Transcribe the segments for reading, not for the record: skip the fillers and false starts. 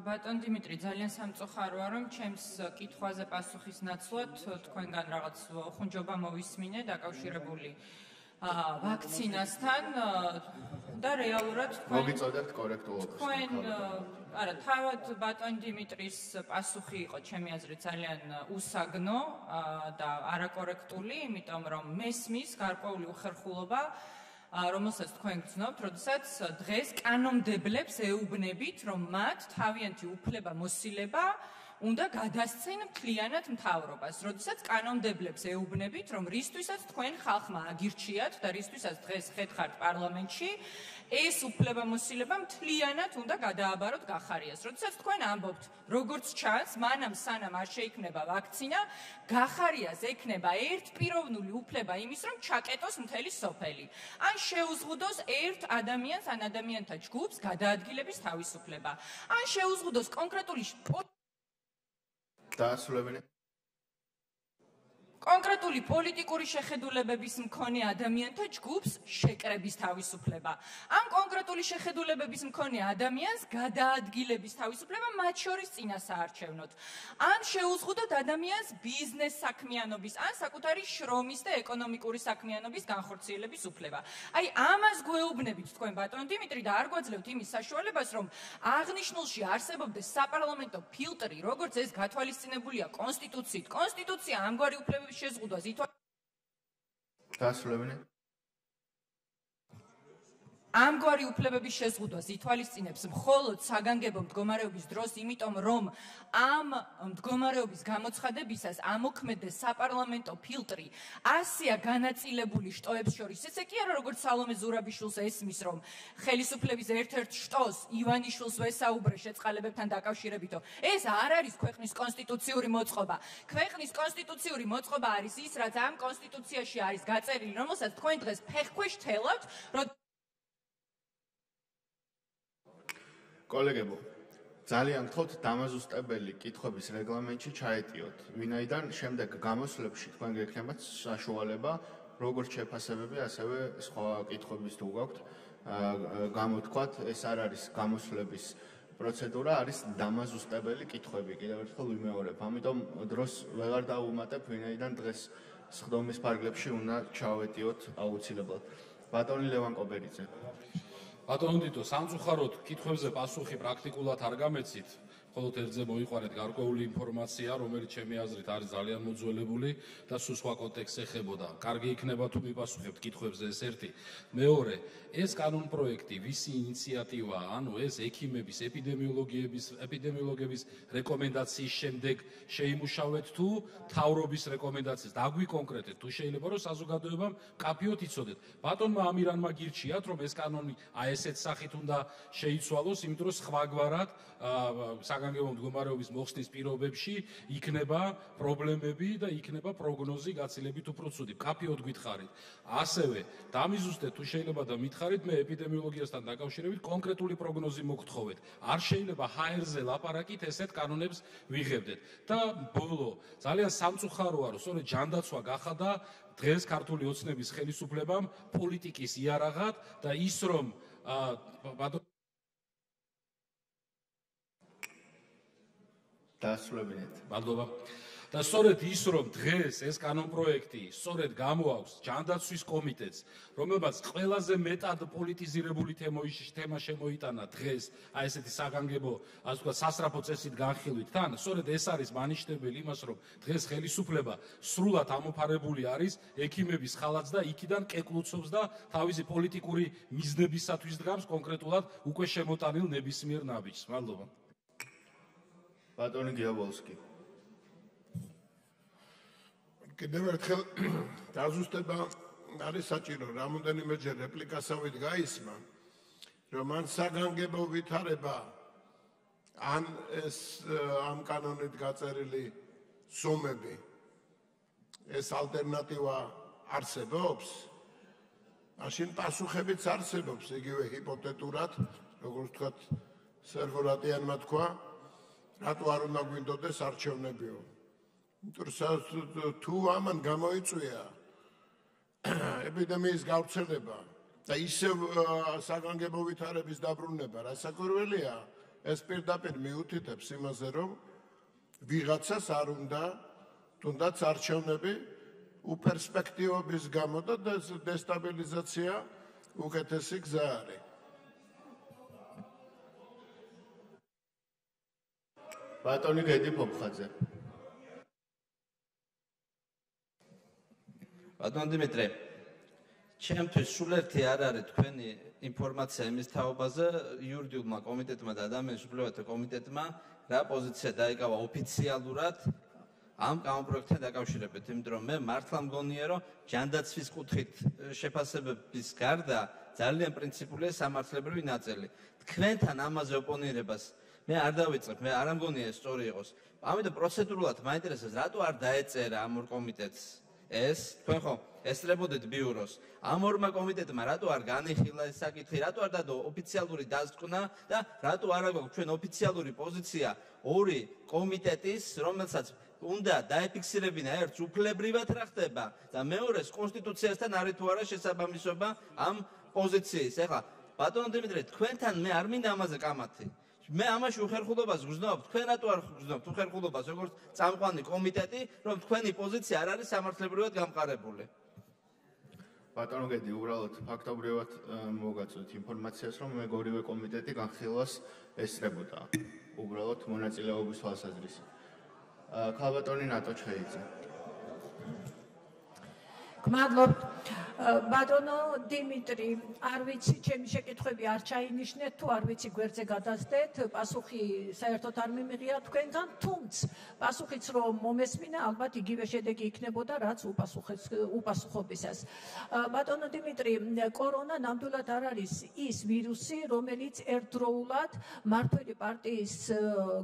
Baton Dimitri, ძალიან სამწუხაროა, რომ ჩემს კითხვაზე პასუხის ნაცვლად თქვენგან რაღაც ხუნჯობა მოვისმინე დაკავშირებული ვაქცინასთან და რეალურად მოგიწოდეთ კორექტულობას. თქვენ არა, თავად ბატონ დიმიტრის პასუხი იყო ჩემი აზრით ძალიან უსაგნო და არაკორექტული, იმიტომ რომ მესმის გარკვეული უხერხულობა რომელსაც თქვენ გძნობთ, როდესაც დღეს კანონმდებლებს ეუბნებით, რომ მათ თავიანთი უფლება მოსილება უნდა გადასცენ მთლიანად მთავრობას, როდესაც კანონმდებლებს ეუბნებით, რომ რისთვისაც თქვენ ხალხმა აგირჩიათ და რისთვისაც დღეს ხეთხართ პარლამენტში, ეს უფლება მოსილება მთლიანად უნდა გადააბაროთ გახარიას, როდესაც თქვენ ამბობთ, როგორც ჩანს, მანამ სანამ არ შეიქმნება ვაქცინა, გახარიას ექნება ერთპიროვნული უფლება იმის, რომ ჩაკეტოს მთელი სოფელი. ან შეუზღუდოს ერთ ადამიანს ან ადამიანთა ჯგუფს გადაადგილების თავისუფლება. ან შეუზღუდოს კონკრეტული პოლიტიკური შეხედულებების მქონე ადამიანთა ჯგუფს შეკრების თავისუფლება. ან კონკრეტული შეხედულებების მქონე ადამიანს გადაადგილების თავისუფლება მათ შორის წინასაარჩევნოდ. ან შეუზღუდოთ ადამიანს ბიზნეს საქმიანობის, ან საკუთარი შრომის და ეკონომიკური საქმიანობის განხორციელების უფლება. აი ამას გვეუბნებით თქვენ ბატონ დიმიტრი და არ გვაძლევთ იმის საშუალებას, რომ აღნიშნულში არსებობდეს საპარლამენტო ფილტრი, როგორც ეს გათვალისწინებულია კონსტიტუციით. კონსტიტუცია ამგვარი უფლებების შეზღუდვას ამგვარი უფლებების შეზღუდვას ითვალისწინებს მხოლოდ საგანგებო მდგომარეობის დროს, იმიტომ რომ ამ მდგომარეობის გამოცხადებისას ამოქმედეს საპარლამენტო ფილტრი, ასეა განაწილებული შტოებს შორის. ესე კი არა, როგორც სალომე ზურაბიშვილს ესმის, რომ ხელისუფლების ერთ-ერთ შტოს ივანიშვილს ვესაუბრე შეწყალებებთან დაკავშირებითო. ეს არ არის ქვეყნის კონსტიტუციური მოწყობა. ქვეყნის კონსტიტუციური მოწყობა არის ის, რაც ამ კონსტიტუციაში არის გაწერილი, რომელსაც თქვენ დღეს ფეხქვეშ თელავთ, რომ კოლეგებო, ძალიან გთხოვთ დამაზუსტებელი კითხვების რეგლამენტში ჩაეტიოთ, ვინაიდან შემდეგ გამოსვლებში თქვენ გეკნებათ საშუალება, როგორც შეფასებები, ასევე სხვა კითხვების თუ გაქვთ გამოვთქვათ. ეს არ არის გამოსვლების პროცედურა, არის დამაზუსტებელი კითხვები, კიდევ ერთხელ ვიმეორებ, ამიტომ დროს ვეღარ დავუმატებ, ვინაიდან დღეს სხდომის ფარგლებში უნდა ჩავეტიოთ აუცილებლად. ბატონი ლევან კობერიძე. ბატონო დიტო, სამწუხაროდ კითხვებზე პასუხი პრაქტიკულად არ გამეცით, მხოლოდ ერთზე მოიყვანეთ გარკვეული ინფორმაცია, რომელიც ჩემი აზრით არის ძალიან მოძველებული და სულ სხვა კონტექსტს ეხებოდა. კარგი იქნება თუ მიპასუხებთ კითხვებზე, ეს ერთი. მეორე, ეს კანონპროექტი ვისი ინიციატივაა, ანუ ეს ექიმების, ეპიდემიოლოგების რეკომენდაციის შემდეგ შეიმუშავეთ თუ მთავრობის რეკომენდაციის, დაგვიკონკრეტეთ თუ შეიძლება, რომ საზოგადოებამ კაფეოდ იცოდეთ. ბატონმა ამირანმა გირჩიათ, რომ ეს კანონი აი ესეთ სახით უნდა შეიცვალოს, იმიტომ რომ სხვაგვარად საგანგებო მდგომარეობის მოხსნის პირობებში იქნება პრობლემები და იქნება პროგნოზი გაცილებით უფრო ცუდი. კაფეოდ გითხარით. ასევე, დამიზუსტეთ თუ შეიძლება და მითხარით, მე ეპიდემიოლოგიასთან დაკავშირებით კონკრეტული პროგნოზი მოგთხოვეთ. არ შეიძლება ჰაერზე ლაპარაკით ესეთ კანონებს ვიღებდეთ. და ბოლო, ძალიან სამწუხაროა, რომ სწორედ ჯანდაცვა გახადა დღეს ქართული ოცნების ხელისუფლებამ პოლიტიკის იარაღად და ის რომ და სწორედ ის რომ დღეს ეს კანონპროექტი სწორედ გამოაქვს ჯანდაცვის კომიტეტს, რომელმაც ყველაზე მეტად პოლიტიზირებული თემა შემოიტანა დღეს, აი ესეთი საგანგებო, ასე ვთქვათ, სასწრაფო წესით განხილვით. თან სწორედ ეს არის მანიშნებელი იმას, რომ დღეს ხელისუფლება სრულად ამოფარებული არის ექიმების ხალხს და იქიდან კეკლუცობს და თავისი პოლიტიკური მიზნებისათვის დგამს კონკრეტულად უკვე შემოტანილ ნებისმიერ ნაბიჯს. მადლობა. ბატონი გიაბოვსკი. კიდევ ერთხელ დაზუსტება არის საჭირო, რამოდენიმეჯერ რეპლიკასავით გაისმა, რომ ან საგანგებო ვითარება, ან ეს ამ კანონით გაწერილი სომები, ეს ალტერნატივა არსებობს, მაშინ პასუხებიც არსებობს, იგივე ჰიპოთეტურად, როგორც ვთქვათ, სერვორატიანმა თქვა, რატო არ უნდა გვინდოდეს არჩევნებიო? თუ ამან გამოიწვია ეპიდემიის გავრცელება და ისევ საგანგებო ვითარების დაბრუნება, რა საკურველია? ეს პირდაპირ მიუთითებს იმაზე, რომ ვიღაცას არ უნდა თუნდაც არჩევნები უპერსპექტივობის გამო და დესტაბილიზაცია უკეთესი გზა არის. ბატონი გედი ფოფხაძე. ბატონ დიმიტრე, ჩემთვის სულ ერთი არ არის თქვენი ინფორმაცია იმის თაობაზე, იურიდიულმა კომიტეტმა და ადამიანის უფლებათა კომიტეტმა რა პოზიცია დაიკავა ოფიციალურად ამ კანონპროექტთან დაკავშირებით, იმიტომ რომ მე მართლა მგონია, რომ ჯანდაცვის კუთხით შეფასებების გარდა ძალიან პრინციპულია სამართლებრივი ნაწილი. თქვენთან ამაზე ოპონირებას მე არ დავიწყებ, მე არ მგონია ეს სწორი იყოს. ამიტომ პროცედურულად მაინტერესებს, რატო არ დაეწერა ამ ორ კომიტეტს ეს, თქვენ ხო ესწრებოდეთ ბიუროს. ამ ორმა კომიტეტმა რატო არ განიხილა ეს საკითხი, რატო არ დადო ოფიციალური დასკვნა და რატო არ აგვაქვს ჩვენ ოფიციალური პოზიცია ორი კომიტეტის, რომელსაც უნდა დაეფიქსირებინა ერთ უფლებრივად რა ხდება და მეორეს კონსტიტუციასთან არის თუ არა შესაბამისობა ამ პოზიციის. ეხლა ბატონო დიმიტრე, თქვენთან მე არ მინდა ამაზე კამათი. მე ამაში უხერხულობას გრძნობ, თქვენ რატო არ გრძნობთ უხერხულობას, როგორც წამყვანი კომიტეტი, რომ თქვენი პოზიცია არ არის სამართლებრივად გამყარებული. ბატონო გედი, უბრალოდ ფაქტობრივად მოგაწვით ინფორმაციას, რომ მე ორივე კომიტეტი განხილვას ესწრებოდა, უბრალოდ მონაწილეობის თვალსაზრისით. ქალბატონი ნატოჩხეიძე. გმადლობთ. ბატონო დიმიტრი, არ ვიცი, ჩემი შეკითხვები არ ჩაინიშნეთ თუ არ ვიცი გვერდზე გადასდეთ, პასუხი საერთოდ არ მიმიღია თქვენთან, თუმცა პასუხიც რომ მომესმინა, ალბათ იგივე შედეგი იქნებოდა, რაც უპასუხობისას. ბატონო დიმიტრი, კორონა ნამდვილად არ არის ის ვირუსი, რომელიც ერთდროულად მართველი პარტიის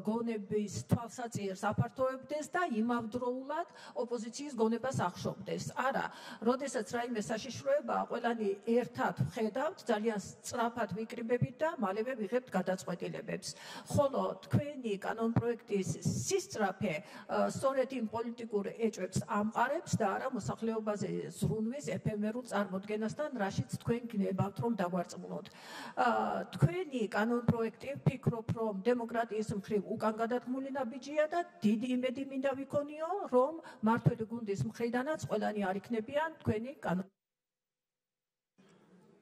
გონების თვალსაჩინოს აფართოვებდეს და იმავდროულად ოპოზიციის გონებას ახშობდეს. არა, როდესაც რაიმე საშიშროება ყველანი ერთად ვხედავთ, ძალიან სწრაფად ვიკრიბებით და მალევე ვიღებთ გადაწყვეტილებებს. ხოლო თქვენი კანონპროექტის სისწრაფე სწორედ იმ პოლიტიკურ ეჭვებს ამყარებს და არა მოსახლეობაზე ზრუნვის ეფემერულ წარმოდგენასთან, რაშიც თქვენ გნებავთ, რომ დაგვარწმუნოთ. თქვენი კანონპროექტი ფიქრობ, რომ დემოკრატიის მხრივ უკან გადადგმულინა ბიჭია და დიდი იმედი მინდა ვიქონიო, რომ მართველი გუნდის მხრიდანაც ყველანი არ იქნებიან თქვენი კანონპროექტი.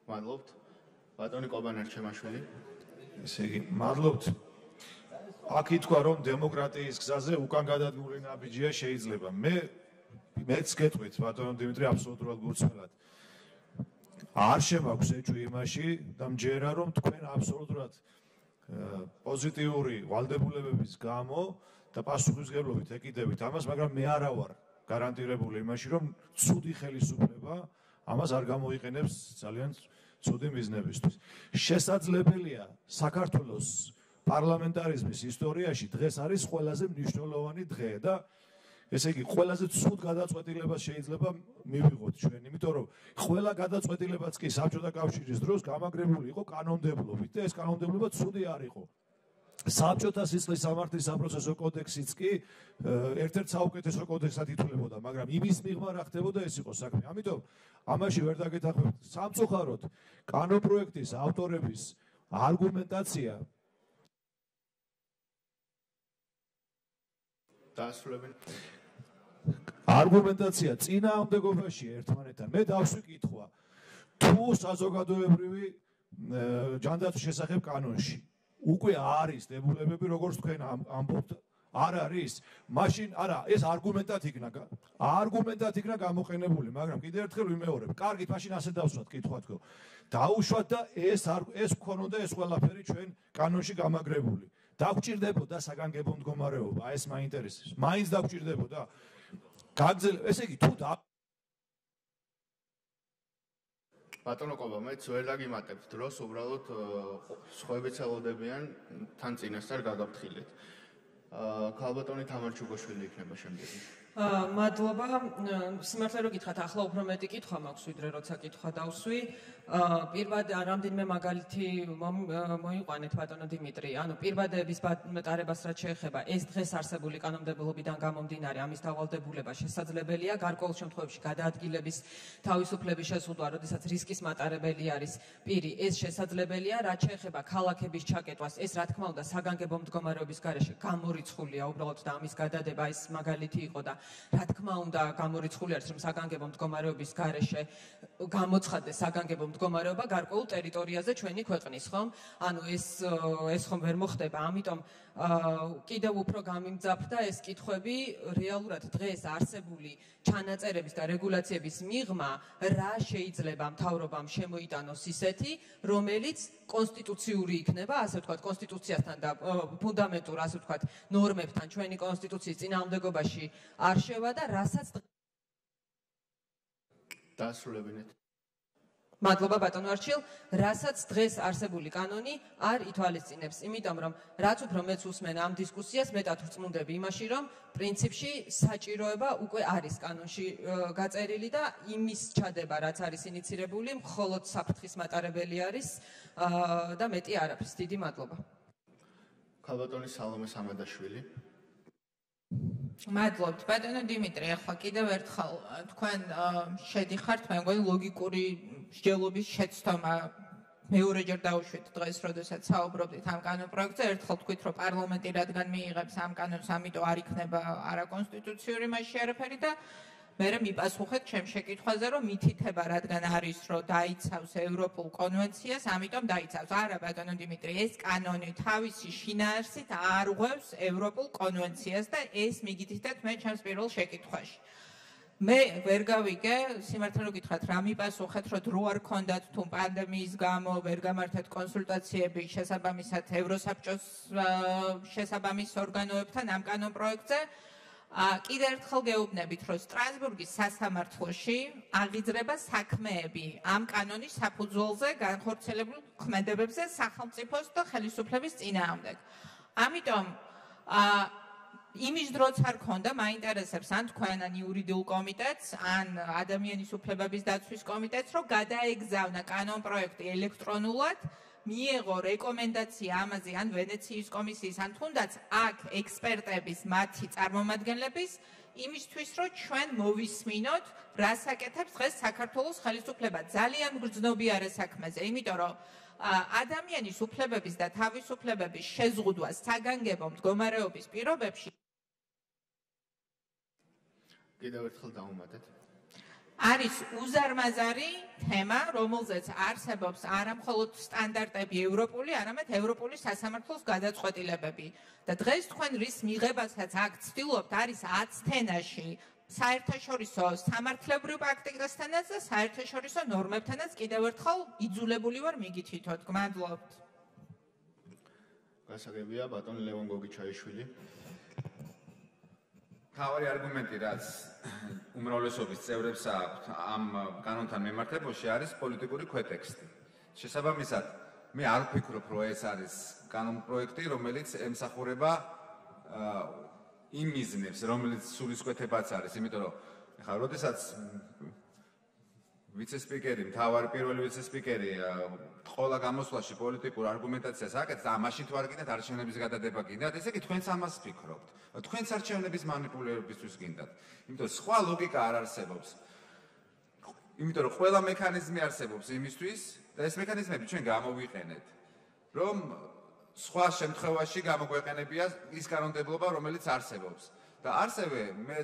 მადლობთ. ბატონი კობანარჩემაშვილი. ესე იგი, მადლობთ. აქ ითქვა, რომ დემოკრატიის გზაზე უკან გადადგმული ნაბიჯია შეიძლება. მეც გეტყვით, ბატონო დიმიტრი, აბსოლუტურად გულწრფელად. არ შემაქვს ეჭვი იმაში და მჯერა, რომ თქვენ აბსოლუტურად პოზიტიური ვალდებულებების გამო და პასუხისმგებლობით ეკიდებით ამას, მაგრამ მე არა ვარ გარანტირებული იმაში, რომ ცუდი ხელისუფლება ამას არ გამოიყენებს ძალიან ცუდი მიზნებისთვის. შესაძლებელია საქართველოს პარლამენტარიზმის ისტორიაში დღეს არის ყველაზე მნიშვნელოვანი დღე და ესე იგი ყველაზე ცუდ გადაწყვეტილებას შეიძლება მივიღოთ ჩვენ, იმიტომ რომ ყველა გადაწყვეტილებაც კი საბჭოთა კავშირის დროს გამაგრებული იყო კანონმდებლობით და ეს კანონმდებლობა ცუდი არ იყო. საბჭოთა სისხლის სამართლის საპროცესო კოდექსიც კი ერთ-ერთ საუკეთესო კოდექსად ითვლებოდა, მაგრამ იმის მიღმა რა ხდებოდა, ეს იყო საქმე. ამიტომ ამაში ვერ დაგეთახმებით. სამწუხაროდ კანონპროექტის ავტორების არგუმენტაცია წინააღმდეგობაშია ერთმანეთთან. მე დავსვიკითხვა თუ საზოგადოებრივი ჯანდაცვის შესახებ კანონში უკვე არის დებულებები, როგორც თქვენ ამბობთ, არ არის. მაშინ არა, ეს არგუმენტად იქნა გამოყენებული, მაგრამ კიდევ ერთხელ ვიმეორებ. კარგით, მაშინ ასე დავსვათ კითხვა თქო. დაუშვათ და ეს გქონოდა ეს ყველაფერი ჩვენ კანონში გამაგრებული. დაგჭირდებოდა საგანგებო მდგომარეობა, ეს მაინტერესებს. მაინც დაგჭირდებოდა. ესე იგი, ბატონო კობა, მეც ვერ დაგიმატებთ დროს, უბრალოდ სხვაებიც ელოდებიან თან წინასწარ გადავფრთხილეთ. ქალბატონი თამარ ჩუგოშვილი იქნება შემდეგ. მადლობა სიმართლე რომ გითხრათ ახლა უფრო მეტი კითხვა მაქვს ვიდრე როცა კითხვა დავსვი პირბად რამდენიმე მაგალითი მოიყვანეთ ბატონო დიმიტრი ანუ პირბადების მატარებას რაც შეეხება ეს დღეს არსებული კანონმდებლობიდან გამომდინარე ამის დავალდებულება შესაძლებელია გარკვეულ შემთხვევებში გადაადგილების თავისუფლების შეზღუდვა როდესაც რისკის მატარებელი არის პირი ეს შესაძლებელია რაც შეეხება ქალაქების ჩაკეტვას ეს რა თქმა უნდა საგანგებო მდგომარეობის გარეშე გამორიცხულია უბრალოდ და ამის გადადება ეს მაგალითი იყო და რა თქმა უნდა გამორიცხული არის რომ საგანგებო მდგომარეობის გარეშე გამოცხადდეს საგანგებო მდგომარეობა გარკვეულ ტერიტორიაზე ჩვენი ქვეყნის ხომ ანუ ეს ხომ ვერ მოხდება ამიტომ კიდევ უფრო გამიმძაფრდა ეს კითხვები რეალურად დღეს არსებული ჩანაწერების და რეგულაციების მიღმა რა შეიძლება მთავრობამ შემოიტანოს ისეთი რომელიც კონსტიტუციური იქნება ასე ვთქვათ კონსტიტუციასთან და ფუნდამენტურ ასე ვთქვათ ნორმებთან ჩვენი კონსტიტუციის წინააღმდეგობაში არ შევა და რასაც დასრულებინეთ. მადლობა ბატონო არჩილ, რასაც დღეს არსებული კანონი არ ითვალისწინებს, იმიტომ რომ რაც უფრო მეც უსმენ ამ დისკუსიას, მეტად ვწმუნდები იმაში, რომ პრინციპში საჭიროება უკვე არის კანონში გაწერილი და იმის ჩადება, რაც არის ინიცირებული, მხოლოდ საფრთხის მატარებელი არის და მეტი არაფრის. დიდი მადლობა. ქალბატონი სალომე სამადაშვილი მადლობთ ბატონო დიმიტრი ახლა კიდევ ერთხელ თქვენ შედიხართ მე მგონი ლოგიკური მსჯელობის შეცდომა მეორეჯერ დავუშვით დღეს როდესაც საუბრობდით ამ კანონპროექტზე ერთხელ თქვით რომ პარლამენტი რადგან მიიღებს ამ კანონს ამიტომ არ იქნება არაკონსტიტუციური მასში არაფერი და მერე მიპასუხეთ ჩემ შეკითხვაზე რომ მითითება რადგან არის რომ დაიცავს ევროპულ კონვენციას ამიტომ დაიცავს არა ბატონო დიმიტრი ეს კანონი თავისი შინაარსით არ უღვევს ევროპულ კონვენციას და ეს მიგითითეთ მე ჩემს პირველ შეკითხვაში მე ვერ გავიგე სიმართლე რომ გითხრათ რა მიპასუხეთ რომ დრო არ ქონდათ თუ პანდემიის გამო ვერ გამართეთ კონსულტაციები შესაბამისად ევროსაბჭოს შესაბამის ორგანოებთან ამ კანონპროექტზე კიდევ ერთხელ გეუბნებით, რომ სტრასბურგის სასამართლოში აღიძრება საქმეები ამ კანონის საფუძველზე განხორციელებულ ქმედებებზე სახელმწიფოს და ხელისუფლების წინააღმდეგ. ამიტომ იმის დროც არ ქონდა, მაინტერესებს ან თქვენ ან იურიდიულ კომიტეტს, ან ადამიანის უფლებების დაცვის კომიტეტს, რომ გადაეგზავნა კანონპროექტი ელექტრონულად მიიღო რეკომენდაცია ამაზე ან ვენეციის კომისიის ან თუნდაც აქ ექსპერტების მათი წარმომადგენლების იმისთვის რომ ჩვენ მოვისმინოთ რა საკეთებს დღეს საქართველოს ხელისუფლება ძალიან გრძნობიარე საქმეზე იმიტომ რომ ადამიანის უფლებების და თავისუფლებების შეზღუდვა საგანგებო მდგომარეობის პირობებში კიდევ ერთხელ დავუმატეთ არის უზარმაზარი თემა, რომელზეც არსებობს არამხოლოდ სტანდარტები ევროპული, არამედ ევროპული სასამართლოს გადაწყვეტილებები. და დღეს თქვენ რის მიღებასაც აქ ცდილობთ არის 10 თემაში, საერთაშორისო სამართლებრივ პრაქტიკასთანაც და საერთაშორისო ნორმებთანაც კიდევ ერთხელ იძულებული ვარ მიგითითოთ. გმადლობთ. გასაგებია ბატონ ლევან გოგიჩაიშვილი. თავი არგუმენტი რაც უმრავლესობის წევრებს აქვს ამ კანონთან მიმართებაში არის პოლიტიკური ქვეტექსტი. შესაბამისად, მე არ ვფიქრობ, რომ ეს არის კანონპროექტი, რომელიც ემსახურება იმ მიზნებს, რომელიც სულისკვეთებაც არის, იმიტომ რომ ხა როდესაც ვიცესპიკერი, მთავარპირველი ვიცესპიკერი ყოლა გამოსვლაში პოლიტიკურ არგუმენტაციას აკეთებს, ამაში თუ არ გინდათ არჩევნების გადადება გინდათ, ესე იგი თქვენც ამას ფიქრობთ. თქვენს არჩევნების მანიპულირებისთვის გინდათ. იმიტომ სხვა ლოგიკა არ არსებობს. იმიტომ რომ ყველა მექანიზმი არსებობს იმისთვის, და ეს მექანიზმები ჩვენ გამოვიყენეთ, რომ სხვა შემთხვევაში გამოგვეყენებია ის კანონმდებლობა, რომელიც არსებობს. და ასევე მე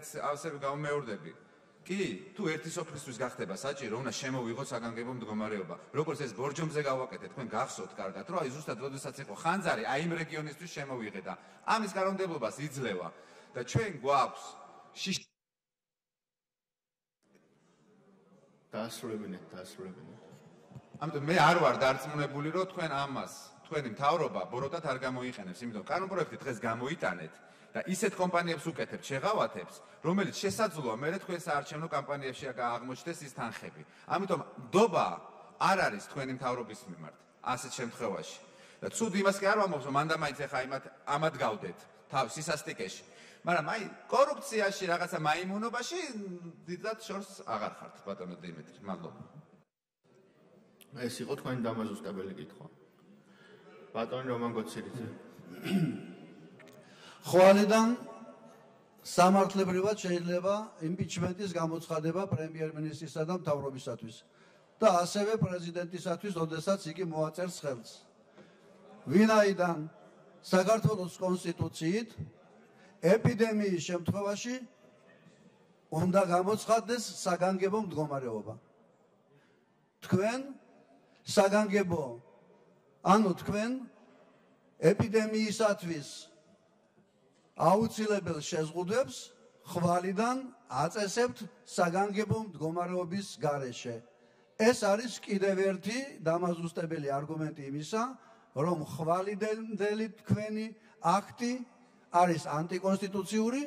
გამეორდები. კი, თუ ერთი სოფლისთვის გახდება საჭირო, უნდა შემოვიღოთ საგანგებო მდგომარეობა. როგორც ეს ბორჯომზე გავაკეთეთ, თქვენ გახსოვთ კარგად, რომ აი ზუსტად როდესაც იყო ხანძარი, აი იმ რეგიონისთვის შემოვიღეთ და ამის გარანტირებას იძლევა და ჩვენ გვაქვს დასრულებინეთ. ამიტომ მე არ ვარ დარწმუნებული, რომ თქვენ ამას, თქვენი მთავრობა ბოროტად არ გამოიყენებს, იმიტომ კანონპროექტი დღეს გამოიტანეთ. და ისეთ კომპანიებს უკეთებთ შეღავათებს, რომელიც შესაძლოა მერე თქვენ საარჩევნო კამპანიებში აღმოჩნდეს ის თანხები. ამიტომ დობა არ არის თქვენი მთავრობის მიმართ ასეთ შემთხვევაში. და ცუდ იმას კი არ ვამბობ, რომ მანდამაინც ეხა ამად გავდეთ თავის სასტიკეში. მაგრამ აი კორუფციაში რაღაცა მაიმუნობაში დიდად შორს აღარ ხართ ბატონო დიმიტრი მადლობა ეს იყო თქვენი დამაზუსტებელი კითხვა ბატონი რომან გოცილიძე ხვალიდან სამართლებრივად შეიძლება იმპიჩმენტის გამოცხადება პრემიერ-მინისტრისა და მთავრობისათვის და ასევე პრეზიდენტისათვის ოდესაც იგი მოაწერს ხელს ვინაიდან საქართველოს კონსტიტუციით ეპიდემიის შემთხვევაში უნდა გამოცხადდეს საგანგებო მდგომარეობა. თქვენ საგანგებო ანუ თქვენ ეპიდემიისათვის აუცილებელ შეზღუდვებს ხვალიდან აწესებთ საგანგებო მდგომარეობის გარეშე. ეს არის კიდევ ერთი დამაზუსტებელი არგუმენტი იმისა, რომ ხვალიდელი თქვენი აქტი არის ანტიკონსტიტუციური,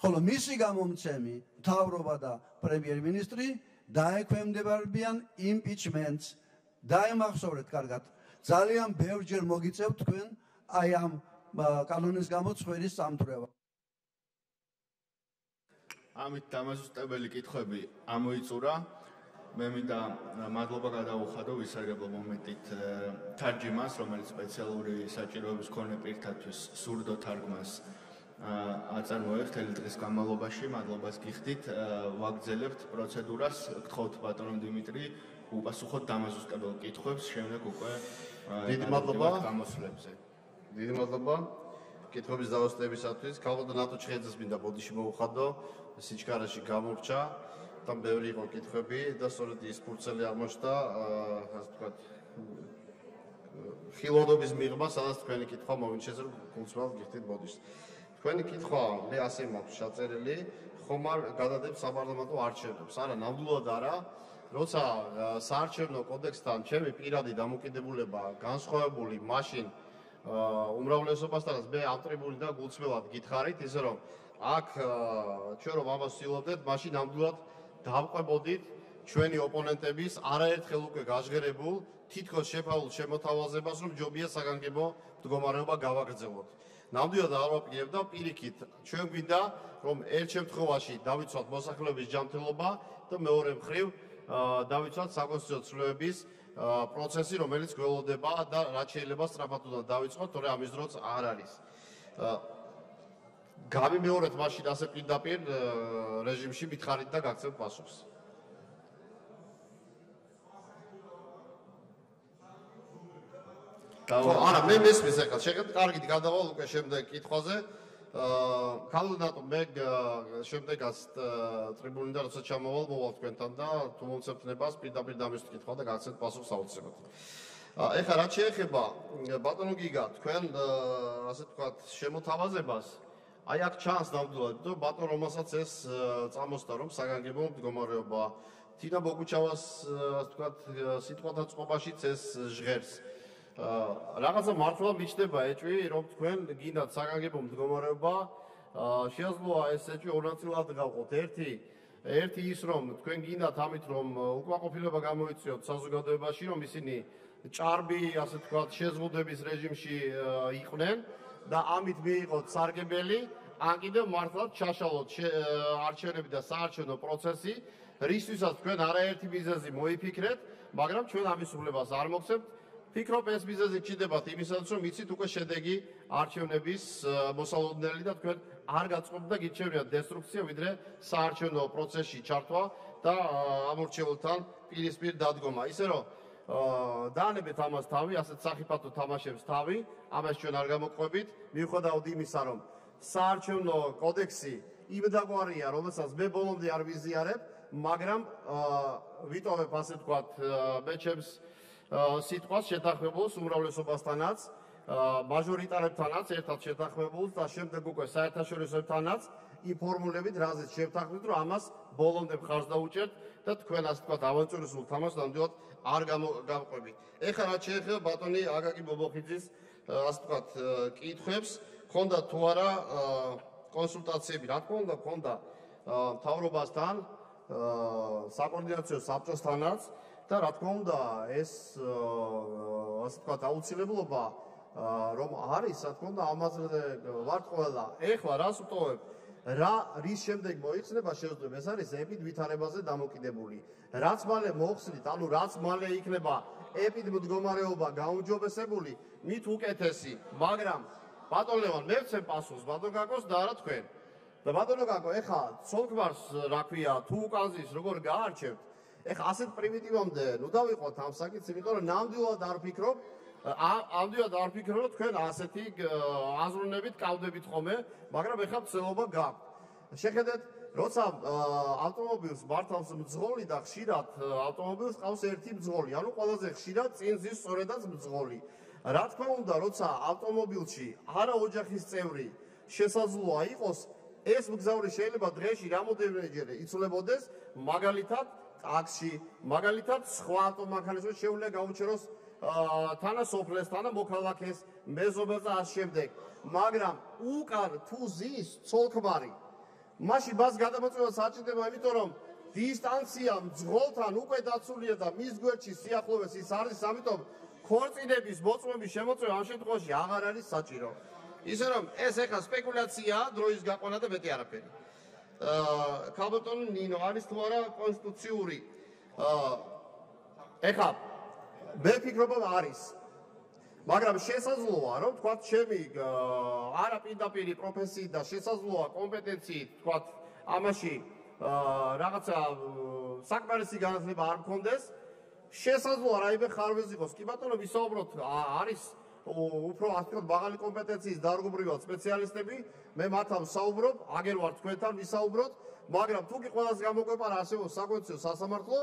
ხოლო მისი გამომცემი მთავრობა და პრემიერ-მინისტრი დაექვემდებარებიან იმპიჩმენტს. დაემახსოვრეთ კარგად. ძალიან ბევრჯერ მოგიწევთ თქვენ აი ამ კანონის გამო ცხვირის სამტრევა. ამით დამაზუსტებელი კითხვები ამოიწურა. მე მინდა მადლობა გადაუხადო ვისარგებლო მომენტით თარჯიმას, რომელიც სპეციალური საჭიროების მქონე პირთათვის სურდო თარგმანს აწარმოებს თელი დღის განმავლობაში, მადლობას გიხდით, ვაგრძელებთ პროცედურას, გთხოვთ ბატონო დიმიტრი, უპასუხოთ დამაზუსტებელ კითხვებს, შემდეგ უკვე გამოსვლებზე. დიდი მადლობა კითხვების დავასრულებისათვის. ქალბატონ ნატო ჩხეძეს მინდა ბოდიში მოუხადო, სიჩქარეში გამორჩა. Там ბევრი იყო კითხვები და სწორედ ის ფურცელი აღმოჩნდა, ასე ვთქვათ, ხილოდობის მიღმა, სადაც თქვენი კითხვა მოვინჩეს, რომ გულწრფელად გიხდით ბოდიშს. Თქვენი კითხვა მე ასე მაქვს ჩაწერილი, ხომ არ გადადებ საპარლამენტო არჩევნებს? Არა, ნამდვილად არა, როცა საარჩევნო კოდექსთან ჩემი პირადი დამოკიდებულება განსხვავებული, მაშინ უმრავლესობასთანაც მე ავტორებული და გულწრფელად გითხარით, ისე რომ აქ ჩვენ რომ ამას ვცდილობდეთ, მაშინ ნამდვილად დავყვებოდით ჩვენი ოპონენტების არაერთხელ უკვე გაჟღერებულ თითქოს შეფაულ შემოთავაზებას, რომ ჯობია საგანგებო მდგომარეობა გავაგრძელოთ. ნამდვილად არ ვაპირებ და პირიქით ჩვენ გვინდა, რომ ერთ შემთხვევაში დავიცვათ მოსახლეობის ჯანმრთელობა და მეორე მხრივ დავიცვათ საკონსტიტუციო ცვლილებების პროცესი, რომელიც გველოდება და რაც შეიძლება სწრაფად უნდა დავიწყოთ, თორე ამის დროც არ არის. გამიმეორეთ მაშინ ასე პირდაპირ რეჟიმში მითხარით და გაგცემთ პასუხს. არა, მე მესმის ახლა. შეგეთ კარგით, გადავალ უკვე შემდეგ კითხვაზე. ქალბატონო, მე შემდეგაც ტრიბუნიდან როცა ჩამოვალ, მოვალ თქვენთან და თუ მომცემთ ნებას, პირდაპირ დამისვით კითხვა და გაგცემთ პასუხს აუცილებლად. ეხლა რაც შეეხება ბატონო გიგა, თქვენ ასე ვთქვათ შემოთავაზებას აი აქ ჩანს ნამდვილად, რომ ბატონ რომელსაც ეს წამოსდა, რომ საგანგებო მდგომარეობა თინა ბოგუჩავას, ასე ვთქვათ, სიტყვათა წყობაშიც ეს ჟღერს. რაღაცა მართლა მიჩნდება ეჭვი, რომ თქვენ გინდათ საგანგებო მდგომარეობა შეძლო ეს ეჭვი ორნაწილად გავყოთ. ერთი ის, რომ თქვენ გინდათ ამით, რომ უკმაყოფილება გამოიწვიოთ საზოგადოებაში, რომ ისინი ჭარბი, ასე ვთქვათ, შეზღუდების რეჟიმში იყვნენ. და ამით მიიღოთ სარგებელი, ან კიდევ მართლაც ჩაშალოთ არჩევნები და საარჩევნო პროცესი, რისთვისაც თქვენ არაერთი მიზეზი მოიფიქრეთ, მაგრამ ჩვენ ამის უფლებას არ მოგცემთ. ფიქრობ, ეს მიზეზი ჩნდებათ იმისათვის, რომ იცით უკვე შედეგი არჩევნების მოსალოდნელი და თქვენ არ გაწყობთ და გირჩევნიათ დესტრუქცია, ვიდრე საარჩევნო პროცესში ჩართვა და ამორჩეულთან პირისპირ დადგომა. ისე რომ დაანებეთ ამას თავი, ასეთ სახიფათო თამაშებს თავი, ამას ჩვენ არ გამოყვებით, მივხვდავთ იმისა, რომ საარჩევნო კოდექსი იმდაგვარია, რომელსაც მე ბოლომდე არ ვიზიარებ, მაგრამ ვიტოვებ ასე ვთქვათ, მე ჩემს სიტყვას შეთანხმებულს უმრავლესობასთანაც, მაჟორიტარებთანაც ერთად შეთანხმებულს და შემდეგ უკვე საერთაშორისოებთანაც იფორმულებით, რაზეც შევთანხმდით, რომ ამას ბოლომდე მხარს დავუჭერთ და თქვენ ასე ვთქვათ, ავანტურიზმულ თამაშს ნამდვილად არ გამყვები. ეხლა რაც შეეხება ბატონი აგაკი ბობოხიძის ასე ვთქვათ კითხვებს, ქონდა თუ არა კონსულტაციები, რა თქმა უნდა, ქონდა მთავრობასთან, საკოორდინაციო საბჭოსთანაც და რა თქმა უნდა, ეს ასე ვთქვათ, აუცილებლობა რომ არის რა თქმა უნდა ამაზე ვარ ყველა ეხლა რას ვტოვებ რა რის შემდეგ მოიხსნება შეიძლება ეს არის ეპიდვითარებაზე დამოკიდებული რაც მალე მოხსნით ანუ რაც მალე იქნება ეპიდმდგომარეობა გაუმჯობესებული მით უკეთესი მაგრამ ბატონ ლევან მე ვცემ პასუხს ბატონ გაკოს და არა თქვენ და ბატონო გაკო ეხლა ცოლქმარს რა ქვია თუ უკანზის როგორ გაარჩევთ ეხლა ასეთ პრიმიტივამდე ნუ დავიყვანთ ამ საკითხს იმიტომ რომ ნამდვილად არ ფიქრობ თქვენ ასეთი აზროვნებით კავდებით ხოლმე მაგრამ ეხლა ცელობა გაქვთ შეხედეთ როცა ავტომობილს მართავს მძღოლი და ხშირად ავტომობილს ყავს ერთი მძღოლი ანუ ყველაზე ხშირად წინზის სწორედაც მძღოლი რა თქმა უნდა როცა ავტომობილში არა ოჯახის წევრი შესაძლოა იყოს ეს მგზავრი შეიძლება დღეში რამოდენჯერ იცვლებოდეს მაგალითად ტაქსში მაგალითად სხვა ავტომანქანაში შეუძლია გაუჩეროს თანასოფლეს თანამოქალაქეს მეზობელს ამ შემდეგ მაგრამ უკან თუ ზის ცოლქმარი მაშინ მას გადამოწევა საჭიროა იმიტომ რომ დისტანცია მძღოლთან უკვე დაცულია და მის გვერდში სიახლოვეს ის არის ამიტომ ქორწინების მოწმობის შემოწევა ამ შემთხვევაში აღარ არის საჭირო ისე რომ ეს ეხა სპეკულაცია დროის გაყვანა და მეტი არაფერი. ქალბატონო ნინო არის თუ არა კონსტიტუციური ეხა მე ვფიქრობ არის. მაგრამ შესაძლოა რომ თქვა ჩემი არა პირდაპირი პროფესიით და შესაძლოა კომპეტენციით თქვა ამაში რაღაცა საკმარისი განათლება არ მქონდეს შესაძლოა რაიმე ხარვეზი იყოს. კი ბატონო ვისაუბროთ არის უფრო ასეთ მაღალი კომპეტენციის დარგობრივად სპეციალისტები მე მათთან საუბრობ, აგერ ვარ თქვენთან ვისაუბროთ, მაგრამ თუ კი ყველას გამოგვეპარა ასევე საკონცილო სასამართლო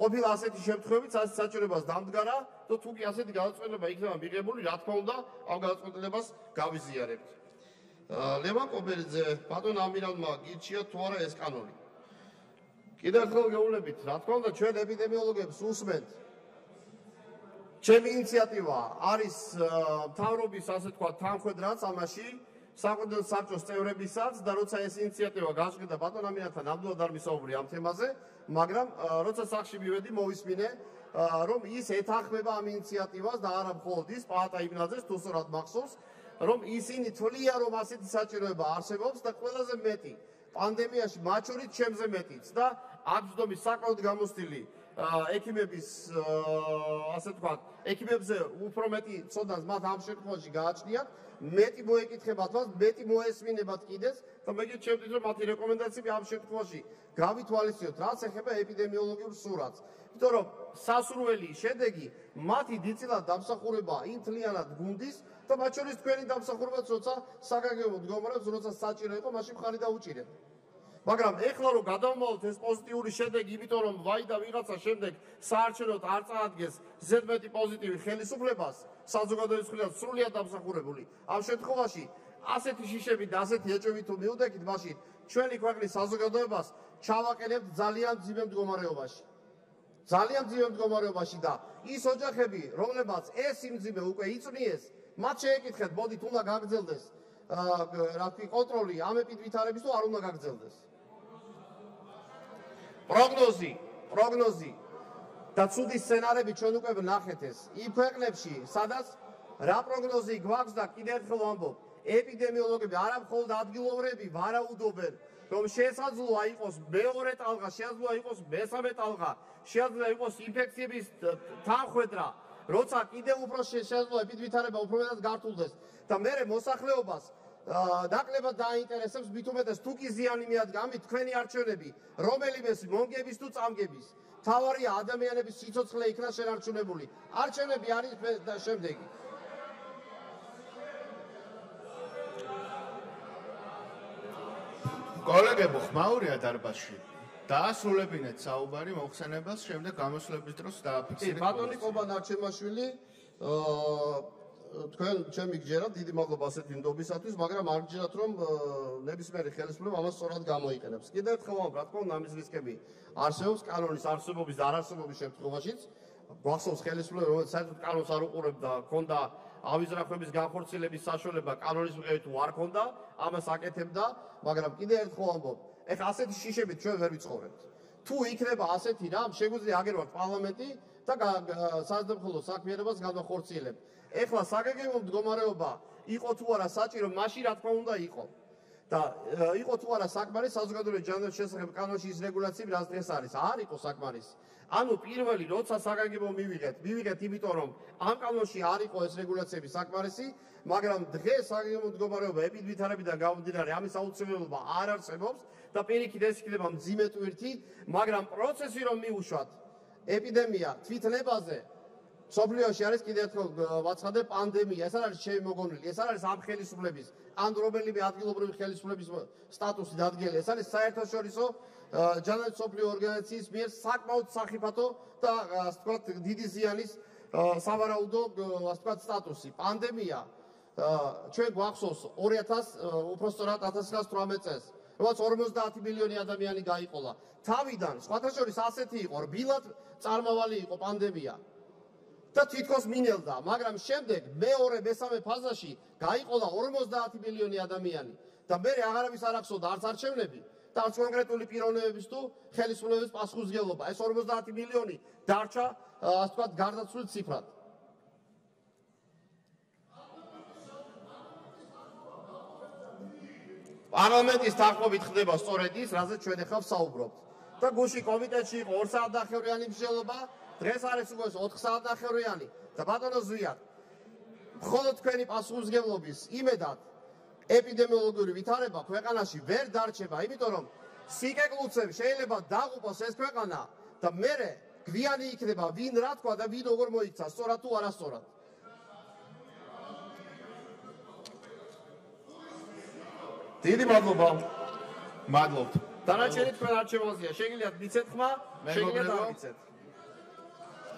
ყოფილი ასეთი შემთხვევით ასეთ საჭიროებას დამდგარა და თუ კი ასეთი გადაწყვეტილება იქნება მიღებული, რა თქმა უნდა, ამ გადაწყვეტილებას გავიზიარებთ. ლევან კობერიძე, ბატონ ამირალმა გირჩია თუ არა ეს კანონი. კიდევ ერთხელ გეუბნებით, რა თქმა უნდა, ჩვენ ეპიდემიოლოგებს უსმენთ ჩემი ინიციატივა არის მთავრობის ასე თქვა თანხმედრაც ამაში საკუთრივ საბჭოს წევრებისაც და როცა ეს ინიციატივა გაჟღერდა ბატონ ამირალთან ამდენად არ მისაუბრე ამ თემაზე მაგრამ როცა სახში მივედი მოვისმინე რომ ის ეთანხმება ამ ინიციატივას და არა მხოლოდ ის პაატა იბნაძეს თუ სწორად მახსოვს რომ ისინი თვლიან რომ ასეთი საჭიროება არსებობს და ყველაზე მეტი პანდემიაში მათ შორის ჩემზე მეტიც და აქ ზდომის საკმაოდ გამოცდილი ექიმების ასე თქვა ექიმებზე უფრო მეტი ცოდნას მათ ამ შემთხვევაში გააჩნიათ მეტი მოეკითხებათ მას მეტი მოესმინებათ კიდეს და მე გიჩვენებ რომ მათი რეკომენდაციები ამ შემთხვევაში გავითვალისწინოთ რაც ეხება ეპიდემიოლოგიურ სურათს იმიტომ რომ სასურველი შედეგი მათი დიდწილად დამსახურება იმ თლიანად გუნდის და მათ შორის თქვენი დამსახურებაც როცა საგანგებო მდგომარეობებს როცა საჭირო იყო მაშინ მხარი დაუჭირეთ მაგრამ ეხლა რომ გადავმოვალთ ეს პოზიტიური შედეგი, იმიტომ რომ ვაიდა ვიღაცა შემდეგ საარჩევნოდ არ წაადგეს ზედმეტი პოზიტივი ხელისუფლებას, საზოგადოების მხრიდან სრულიად დამსახურებული. ამ შემთხვევაში ასეთი შიშები და ასეთი ეჭვები თუ მიუდექით, მაშინ ჩვენი ქვეყნის საზოგადოებას ჩავაყენებთ ძალიან ძიმე მდგომარეობაში. ძალიან ძიმე მდგომარეობაში და ის ოჯახები, რომლებაც ეს სიმძიმე უკვე იწვნიეს, მათ შეეკითხეთ, მოდით უნდა გაგრძელდეს რა თქმა უნდა კონტროლი ამ ეპიდემიარების თუ არ უნდა გაგრძელდეს. პროგნოზი და ცუდი სცენარები ჩვენ უკვე ვნახეთ ეს იმ ქვეყნებში სადაც რა პროგნოზი გვაქვს და კიდევ ერთხელ ვამბობ ეპიდემიოლოგები არა მხოლოდ ადგილობრივები ვარაუდობენ რომ შესაძლოა იყოს მეორე ტალღა შესაძლოა იყოს მესამე ტალღა შესაძლოა იყოს ინფექციების თანხმედრა როცა კიდევ უფრო შესაძლოა ეპიდემიარება უფრო მეტად გართულდეს და მე მოსახლეობას დაკლებად დაინტერესებს მით უმეტეს თუ კი ზიანი მიადგა ამით თქვენი არჩევნები რომელიმე მონგების თუ წამგების თავარია ადამიანების სიცოცხლე იქნა შენარჩუნებული არჩევნები არის და შემდეგი კოლეგებო ხმაურია დარბაზში დაასრულებინეთ საუბარი მოხსენებას შემდეგ გამოსვლების დროს დააფიქსირეთ ბატონი კობა ნარჩემაშვილი თქვენ ჩემი გჯერათ დიდი მადლობა ასეთი ნდობისათვის, მაგრამ არ გჯერათ რომ ნებისმიერი ხელისუფლება ამას სწორად გამოიყენებს. კიდევ ერთხელ ვამბობ, რა თქმა უნდა, ამის რისკები არსებობს კანონის არსებობის და არარსებობის შემთხვევაშიც. გვახსოვს ხელისუფლება, რომელიც საერთოდ კანონს არ უყურებდა, ჰქონდა ავიზრახვების განხორციელების საშუალება, კანონის მიღებით თუ არ ჰქონდა, ამას აკეთებდა, მაგრამ კიდევ ერთხელ ვამბობ, ეხლა ასეთი შიშებით ჩვენ ვერ ვიცხოვრებთ. თუ იქნება ასეთი რამ, შეგვიძლია აგერვათ პარლამენტი და საზაფხულო საქმიანობას გადახორციელებ. Ეხლა საგეგმო მდგომარეობა იყო თუ არა საჭირო, მაშინ რა თქმა უნდა იყო. და იყო თუ არა საკმარი საზოგადოებრივი ჯანდაცვის შესახებ კანონში ის რეგულაციები რაც დღეს არის, არ იყო საკმარის. Ანუ პირველი როცა საგანგებო მივიღეთ იმიტომ რომ ამ კანონში არ იყო ეს რეგულაციები საკმარისი, მაგრამ დღეს საგანგებო მდგომარეობა ეპიდვითარებიდან გამომდინარე ამის აუცილებლობა არ არსებობს და პირიქით ეს იქნება მძიმე ტვირთი, მაგრამ პროცესი რომ მიუშვათ ეპიდემია თვითნებაზე სოფლიოში არის კიდევ ერთხელ ვაცხადე პანდემია, ეს არ არის შემოგონილი, ეს არ არის ამ ხელისუფლების, ან რომელიმე ადგილობრივი ხელისუფლების სტატუსი დადგენილი, ეს არის საერთაშორისო ჯანდაცვის სოფლიო ორგანიზაციის მიერ საკმაოდ სახიფათო და ასე ვთქვათ დიდი ზიანის სავარაუდო ასე ვთქვათ სტატუსი. პანდემია ჩვენ გვახსოვს 1918 წელს, რაც 50 მილიონი ადამიანი გაიყოლა. თავიდან სხვათაშორის ასეთი იყო, რბილად წარმავალი იყო პანდემია. და თითქოს მინელდა, მაგრამ შემდეგ მეორე მესამე ფაზაში გაიყოლა 50 მილიონი ადამიანი და მე აღარავის არ ახსოვდა არც არჩევნები და არც კონკრეტული პიროვნებების თუ ხელისუფლების პასუხისმგებლობა. ეს 50 მილიონი დარჩა, ასე ვთქვათ, გარდაცვლილ ციფრად. პარლამენტის თანხმობით ხდება სწორედ ის, რაზეც ჩვენ ახლა საუბრობთ. და გუშინ კომიტეტში იყო 2 საათდახევრიანი მსჯელობა. დღეს არის უკვე 4 საათდახევრიანი და ბატონო ზვიად, მხოლოდ თქვენი პასუხისმგებლობის იმედად ეპიდემიოლოგიური ვითარება ქვეყანაში ვერ დარჩება, იმიტომ რომ სიკეკლუცემ შეიძლება დაღუპოს ეს ქვეყანა და მერე გვიანი იქნება ვინ რა თქვა და ვინ როგორ მოიქცა, სწორად თუ არასწორად. დიდი მადლობა. მადლობთ. დანარჩენი თქვენ არჩევაზეა, შეგიძლიათ მიცეთ ხმა, შეგიძლიათ არ მიცეთ.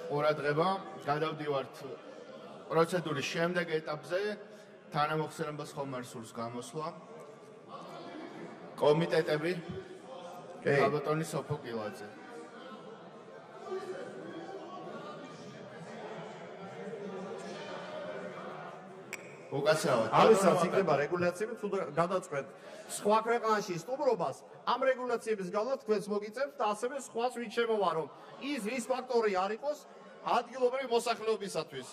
ყურადღება, გადავდივართ პროცედურის შემდეგ ეტაპზე, თანამოხსენებას ხომ არ სურს გამოსვლა. კომიტეტები, ბატონი სოფოკილაძე. ამისაც იქნება რეგულაციები თუ გადაწყვეტ სხვა ქვეყანაში სტუმრობას, ამ რეგულაციების გავლით თქვენს მოგიწევთ და ასევე სხვას ვინც შემოვა, რომ ის რის ფაქტორი არ იყოს ადგილობრივი მოსახლეობისათვის.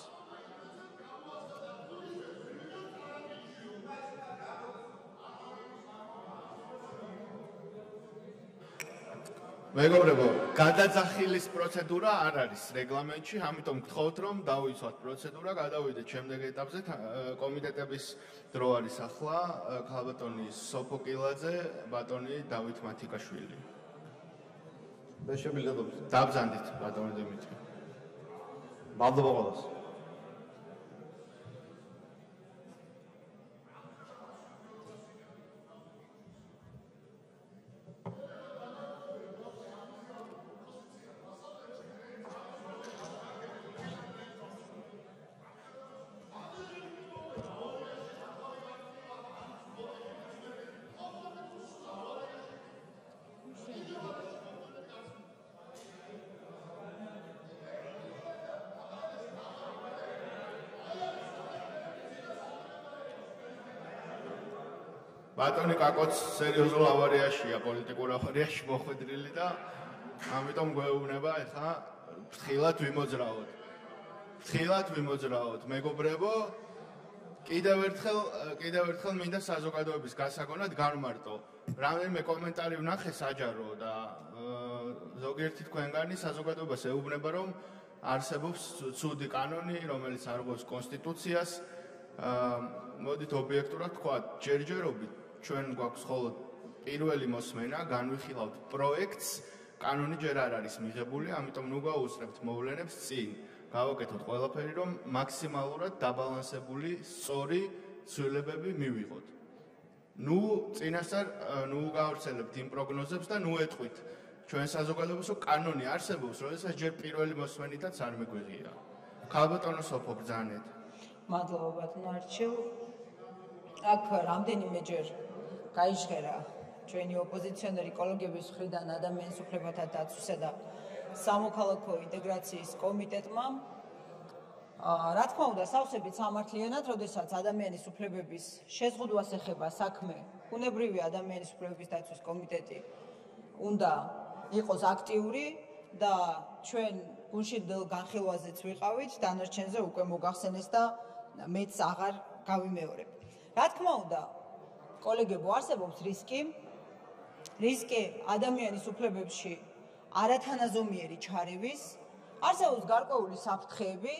მეგობრებო, გადაძახილის პროცედურა არ არის რეგლამენტში, ამიტომ გთხოვთ რომ დავიცვათ პროცედურა, გადავიდეთ შემდეგ ეტაპზე. კომიტეტების დრო არის ახლა, ქალბატონი სოფოკილაძე, ბატონი დავით მათიკაშვილი. და შეგიძლიათ დავბრძანდით ბატონი დიმიტრი. მადლობა ყველას. ბატონი კაკოც სერიოზულ ავარიაშია, პოლიტიკურ ავარიაში მოხვედრილი და ამიტომ გვეუბნება ეხლა ფრთხილად ვიმოძრაოთ მეგობრებო. კიდევ ერთხელ მინდა საზოგადოების გასაგონად განმარტო. Რამდენიმე კომენტარი ვნახე საჯარო და ზოგიერთი თქვენგანი საზოგადოებას ეუბნება რომ არსებობს ცუდი კანონი, რომელიც არ გავს კონსტიტუციას. მოდით ობიექტურად თქვა, ჯერჯერობით ჩვენ გვაქვს ხოლოდ პირველი მოსმენა, განვიხილავთ პროექტს, კანონი ჯერ არ არის მიღებული, ამიტომ ნუ გავუსწრებთ მოვლენებს წინ. გავაკეთოთ ყველაფერი, რომ მაქსიმალურად დაბალანსებული, სწორი ცვლილებები მივიღოთ. ნუ წინასწარ გავავრცელებთ იმ პროგნოზებს და ნუ ეტყვით ჩვენ საზოგადოებას, რომ კანონი არსებობს, როდესაც ჯერ პირველი მოსმენითაც არ მიგვიღია. ქალბატონო სოფო, ბრძანეთ. მადლობა ბატონო არჩილ. აქ რამდენიმეჯერ გაიჟღერა ჩვენი ოპოზიციონერი კოლეგების მხრიდან ადამიანის უფლებათა დაცვისა და სამოქალაქო ინტეგრაციის კომიტეტმა. რა თქმა უნდა, სავსებით სამართლიანად, როდესაც ადამიანის უფლებების შეზღუდვას ეხება საქმე, უნებრივი ადამიანის უფლებების დაცვის კომიტეტი უნდა იყოს აქტიური და ჩვენ გუნში განხილვაზეც ვიყავით, დანარჩენზე უკვე მოგახსენეს და მეც აღარ გავიმეორებ. Რა თქმა უნდა, კოლეგებო, არსებობს რისკი. რისკი ადამიანის უფლებებში არათანაზომიერი ჩარევის, არსებობს გარკვეული საფრთხეები,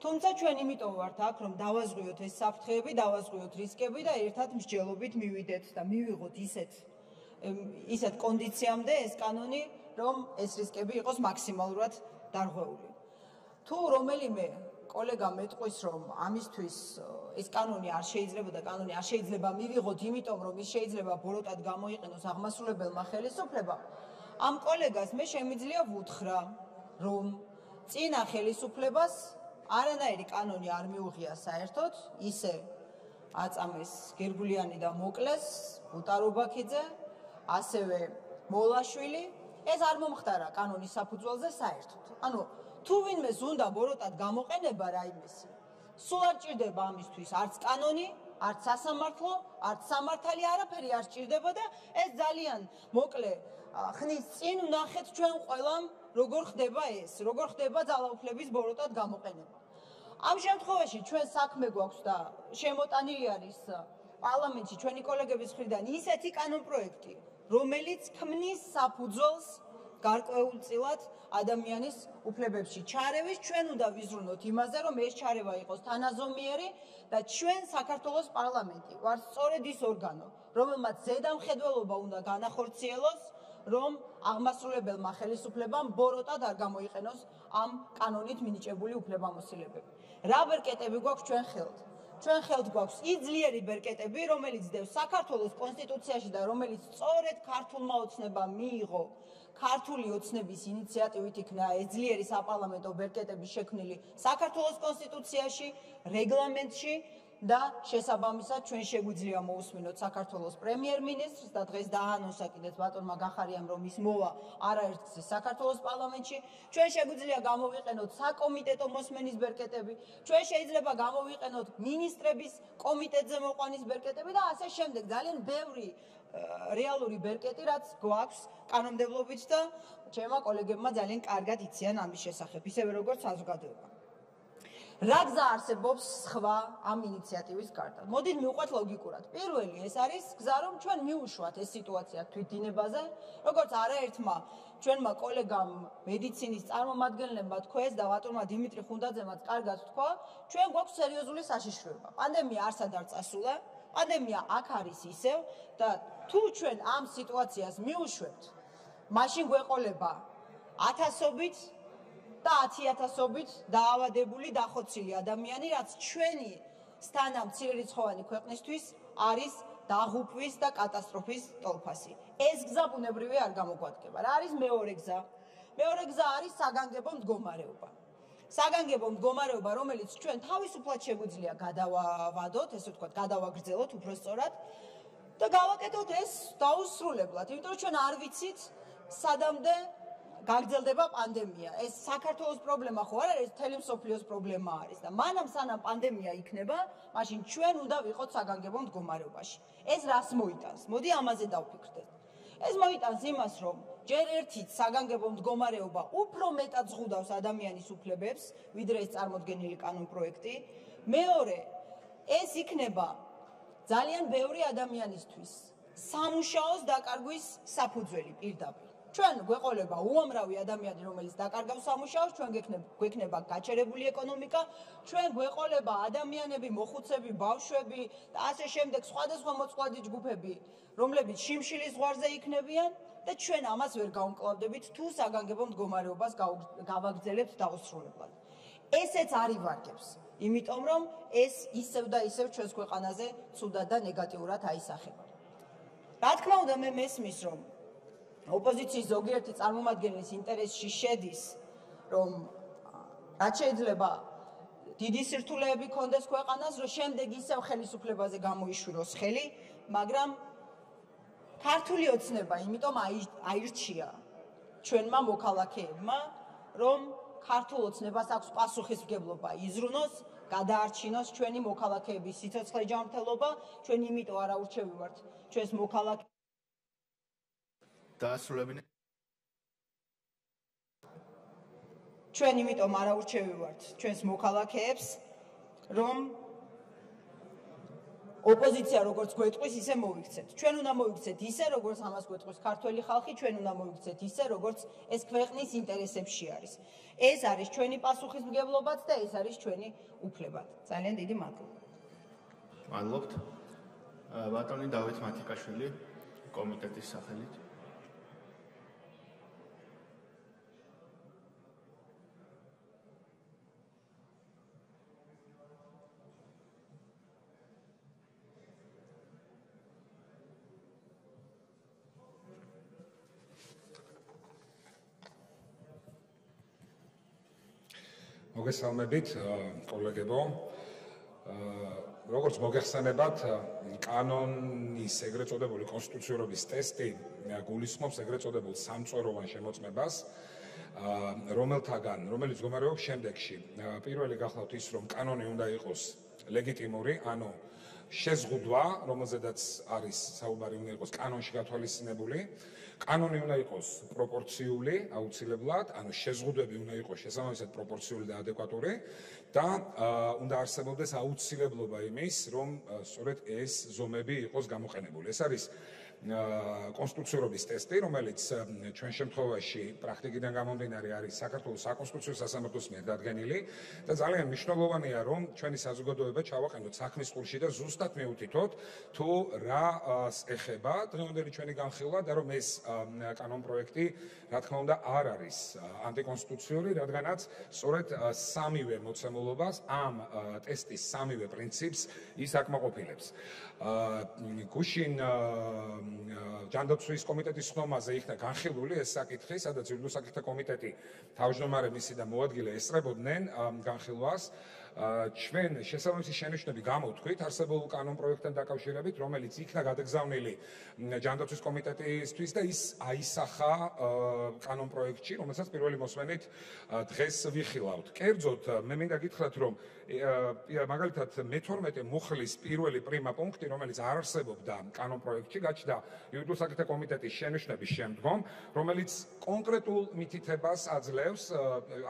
თუმცა ჩვენ იმიტომ ვართ აქ, რომ დავაზღვიოთ ეს საფრთხეები, დავაზღვიოთ რისკები და ერთად მსჯელობით მივიდეთ და მივიღოთ ისეთ კონდიციამდე ეს კანონი, რომ ეს რისკები იყოს მაქსიმალურად დარღვეული. თუ რომელიმე კოლეგა მეტყვის, რომ ამისთვის ეს კანონი არ შეიძლება და კანონი არ შეიძლება მივიღოთ, იმიტომ რომ ის შეიძლება ბოროტად გამოიყენოს აღმასრულებელმა ხელისუფლებამ, ამ კოლეგას მე შემიძლია ვუთხრა, რომ წინა ხელისუფლებას არანაირი კანონი არ მიუღია საერთოდ, ისე აწამეს გერგულიანი და მოკლეს, უტარობაქიძე, ასევე მოლაშვილი, ეს არ მომხდარა კანონის საფუძველზე საერთოდ. ანუ თუ ვინმე ზუნდა ბოროტად გამოყენება რაიმესი, სულ არ ჭირდება ამისთვის არც კანონი, არც სასამართლო, არც სამართალი, არაფერი არ ჭირდება და ეს ძალიან მოკლე ხნის წინ ვნახეთ ჩვენ ყველამ როგორ ხდება ეს, როგორ ხდება ძალაუფლების ბოროტად გამოყენება. ამ შემთხვევაში ჩვენ საქმე გვაქვს და შემოტანილი არის პარლამენტში ჩვენი კოლეგების მხრიდან ისეთი კანონპროექტი, რომელიც ქმნის საფუძველს გარკვეულწილად ადამიანის უფლებებში ჩარევის, ჩვენ უნდა ვიზრუნოთ იმაზე, რომ ეს ჩარევა იყოს თანაზომიერი და ჩვენ საქართველოს პარლამენტი ვართ სწორედ ის ორგანო, რომელმაც ზედამხედველობა უნდა განახორციელოს, რომ აღმასრულებელმა ხელისუფლებამ ბოროტად არ გამოიყენოს ამ კანონით მინიჭებული უფლებამოსილებები. რა ბერკეტები გვაქვს ჩვენ ხელთ? ჩვენ ხელთ გვაქვს იძლიერი ბერკეტები, რომელიც დევს საქართველოს კონსტიტუციაში და რომელიც სწორედ ქართულმა ოცნებამ მიიღო. ქართული ოცნების ინიციატივით იქნა ეს ძლიერი საპარლამენტო ბერკეტები შექმნილი საქართველოს კონსტიტუციაში, რეგლამენტში და შესაბამისად ჩვენ შეგვიძლია მოусმინოთ საქართველოს პრემიერ-მინისტრს და დღეს დაანონსა კიდეც ბატონმა გახარიამ, რომ ის მოვა არაერთგზის საქართველოს პარლამენტში. ჩვენ შეგვიძლია გამოვიყენოთ საკომიტეტო მოსმენის ბერკეტები, ჩვენ შეიძლება გამოვიყენოთ მინისტრების კომიტეტზე მოყვანის ბერკეტები და ასე შემდეგ. ძალიან ბევრი რეალური ბერკეტი, რაც გვაქვს კანონმდებლობით და ჩემმა კოლეგებმა ძალიან კარგად იციან ამის შესახებ, ისევე როგორც საზოგადოება. რა გზა არსებობს სხვა ამ ინიციატივის გარდა? მოდით მივყვეთ ლოგიკურად. პირველი, ეს არის გზა, რომ ჩვენ მივუშვათ ეს სიტუაცია თვითდინებაზე, როგორც არაერთმა ჩვენმა კოლეგამ მედიცინის წარმომადგენლებმა თქვეს და ბატონმა დიმიტრი ხუნდაძემაც კარგად თქვა, ჩვენ გვაქვს სერიოზული საშიშროება. პანდემია არსად არ წასულა, პანდემია აქ არის ისევ და თუ ჩვენ ამ სიტუაციას მიუშვებთ, მაშინ გვეყოლება ათასობით და 10,000-ობით დაავადებული, დახოცილი ადამიანი, რაც ჩვენი სტანამცირერიცხოვანი ქვეყნისთვის არის დაღუპვის და კატასტროფის ტოლფასი. ეს გზა ბუნებრივი არ გამოგვადგება. რა არის მეორე გზა? მეორე გზა არის საგანგებო მდგომარეობა. საგანგებო მდგომარეობა, რომელიც ჩვენ თავისუფლად შეგვიძლია გადავავადოთ, ესე ვთქვათ, გადავაგრძელოთ უფრო სწორად. და გავაკეთოთ ეს დაუსრულებლად, იმიტომ რომ ჩვენ არ ვიცით სადამდე გაგრძელდება პანდემია. ეს საქართველოს პრობლემა ხო არ არის, მთელი მსოფლიოს პრობლემა არის და მანამ სანამ პანდემია იქნება, მაშინ ჩვენ უნდა ვიყოთ საგანგებო მდგომარეობაში. ეს რას მოიტანს? მოდი ამაზე დავფიქრდეთ. ეს მოიტანს იმას, რომ ჯერ ერთით საგანგებო მდგომარეობა უფრო მეტად ზღუდავს ადამიანის უფლებებს, ვიდრე ეს წარმოდგენილი კანონპროექტი. მეორე, ეს იქნება ძალიან ბევრი ადამიანისთვის სამუშაოს დაკარგვის საფუძველი პირდაპირ. ჩვენ გვეყოლება უამრავი ადამიანი, რომელიც დაკარგავს სამუშაოს, ჩვენ გვექნება გაჩერებული ეკონომიკა, ჩვენ გვეყოლება ადამიანები, მოხუცები, ბავშვები და ასე შემდეგ სხვადასხვა მოწყვლადი ჯგუფები, რომლებიც შიმშილის ზღვარზე იქნებიან და ჩვენ ამას ვერ გავუმკლავდებით, თუ საგანგებო მდგომარეობას გავაგრძელებთ დაუსრულებლად. ესეც არ ივარგებს. იმიტომ რომ ეს ისევ და ისევ ჩვენს ქვეყანაზე ცუდად და ნეგატიურად აისახება. რა თქმა უნდა, მე მესმის, რომ ოპოზიციის ზოგიერთი წარმომადგენლის ინტერესში შედის, რომ რაც შეიძლება დიდი სირთულეები კონდეს ქვეყანას, რომ შემდეგ ისევ ხელისუფლებაზე გამოიშვიროს ხელი, მაგრამ ქართული ოცნება იმიტომ აირჩია ჩვენმა მოქალაქეებმა, რომ ქართულ ოცნებას აქვს პასუხისმგებლობა იზრუნოს, გადაარჩინოს ჩვენი მოქალაქეების სიცოცხლე ჯანმრთელობა, ჩვენ იმიტომ არაურჩევი ვართ ჩვენს მოქალაქეებს. ჩვენ იმიტომ არა ურჩევივართ ჩვენს მოქალაქეებს რომ ოპოზიცია როგორც გვეტყვის ისე მოიქცეთ. Ჩვენ უნდა მოიქცეთ ისე როგორც ამას გვეტყვის ქართველი ხალხი, ჩვენ უნდა მოიქცეთ ისე როგორც ეს ქვეყნის ინტერესებში არის. ეს არის ჩვენი პასუხისმგებლობაც და ეს არის ჩვენი უფლებაც. ძალიან დიდი მადლობა. მადლობთ. ბატონი დავით მათიკაშვილი კომიტეტის სახელით. მოგესალმებით კოლეგებო. Როგორც მოგეხსენებათ, კანონის ეგრეთ წოდებული კონსტიტუციურობის ტესტი გულისხმობს ეგრეთ წოდებულ სამწვეროვან შემოწმებას, რომელიც გომარეობს შემდეგში. Პირველი გახლავთ ის, რომ კანონი უნდა იყოს ლეგიტიმური, ანუ შეზღუდვა, რომელზედაც არის საუბარი, უნდა იყოს კანონში გათვალისწინებული. კანონი უნდა იყოს პროპორციული, აუცილებლად, ანუ შეზღუდვები უნდა იყოს შესაბამისად პროპორციული და ადეკვატური და უნდა არსებობდეს აუცილებლობა იმის, რომ სწორედ ეს ზომები იყოს გამოყენებული. ეს არის კონსტიტუციურობის ტესტი, რომელიც ჩვენ შემთხვევაში პრაქტიკიდან გამომდინარე არის საქართველოს საკონსტიტუციო სასამართლოს მიერ დადგენილი და ძალიან მნიშვნელოვანია, რომ ჩვენი საზოგადოება ჩავაყენოთ საქმის ყურში და ზუსტად მივუთითოთ თუ რა ეხება დღევანდელი ჩვენი განხილვა და რომ ეს კანონპროექტი, რა თქმა უნდა, არ არის ანტიკონსტიტუციური, რადგანაც სწორედ სამივე მოცემულობას ამ ტესტის სამივე პრინციპს ის აკმაყოფილებს. გუშინ ჯანდაცვის კომიტეტის ხდომაზე იქნა განხილული ეს საკითხი, სადაც იურიდიულ საკითხთა კომიტეტი თავმჯდომარე მისი და მოადგილე ესწრებოდნენ განხილვას. ჩვენ შესაბამისი შენიშვნები გამოვთქვით არსებულ კანონპროექტთან დაკავშირებით, რომელიც იქნა გადაგზავნილი ჯანდაცვის კომიტეტისთვის და ის აისახა კანონპროექტში, რომელსაც პირველი მოსმენით დღეს ვიხილავთ. კერძოდ, მე მინდა გითხრათ, რომ მაგალითად მე-12 მუხლის პირველი პრიმა პუნქტი, რომელიც არ არსებობდა კანონპროექტში, გაჩნდა იურიდიულ საკითხთა კომიტეტის შენიშვნების შემდგომ, რომელიც კონკრეტულ მითითებას აძლევს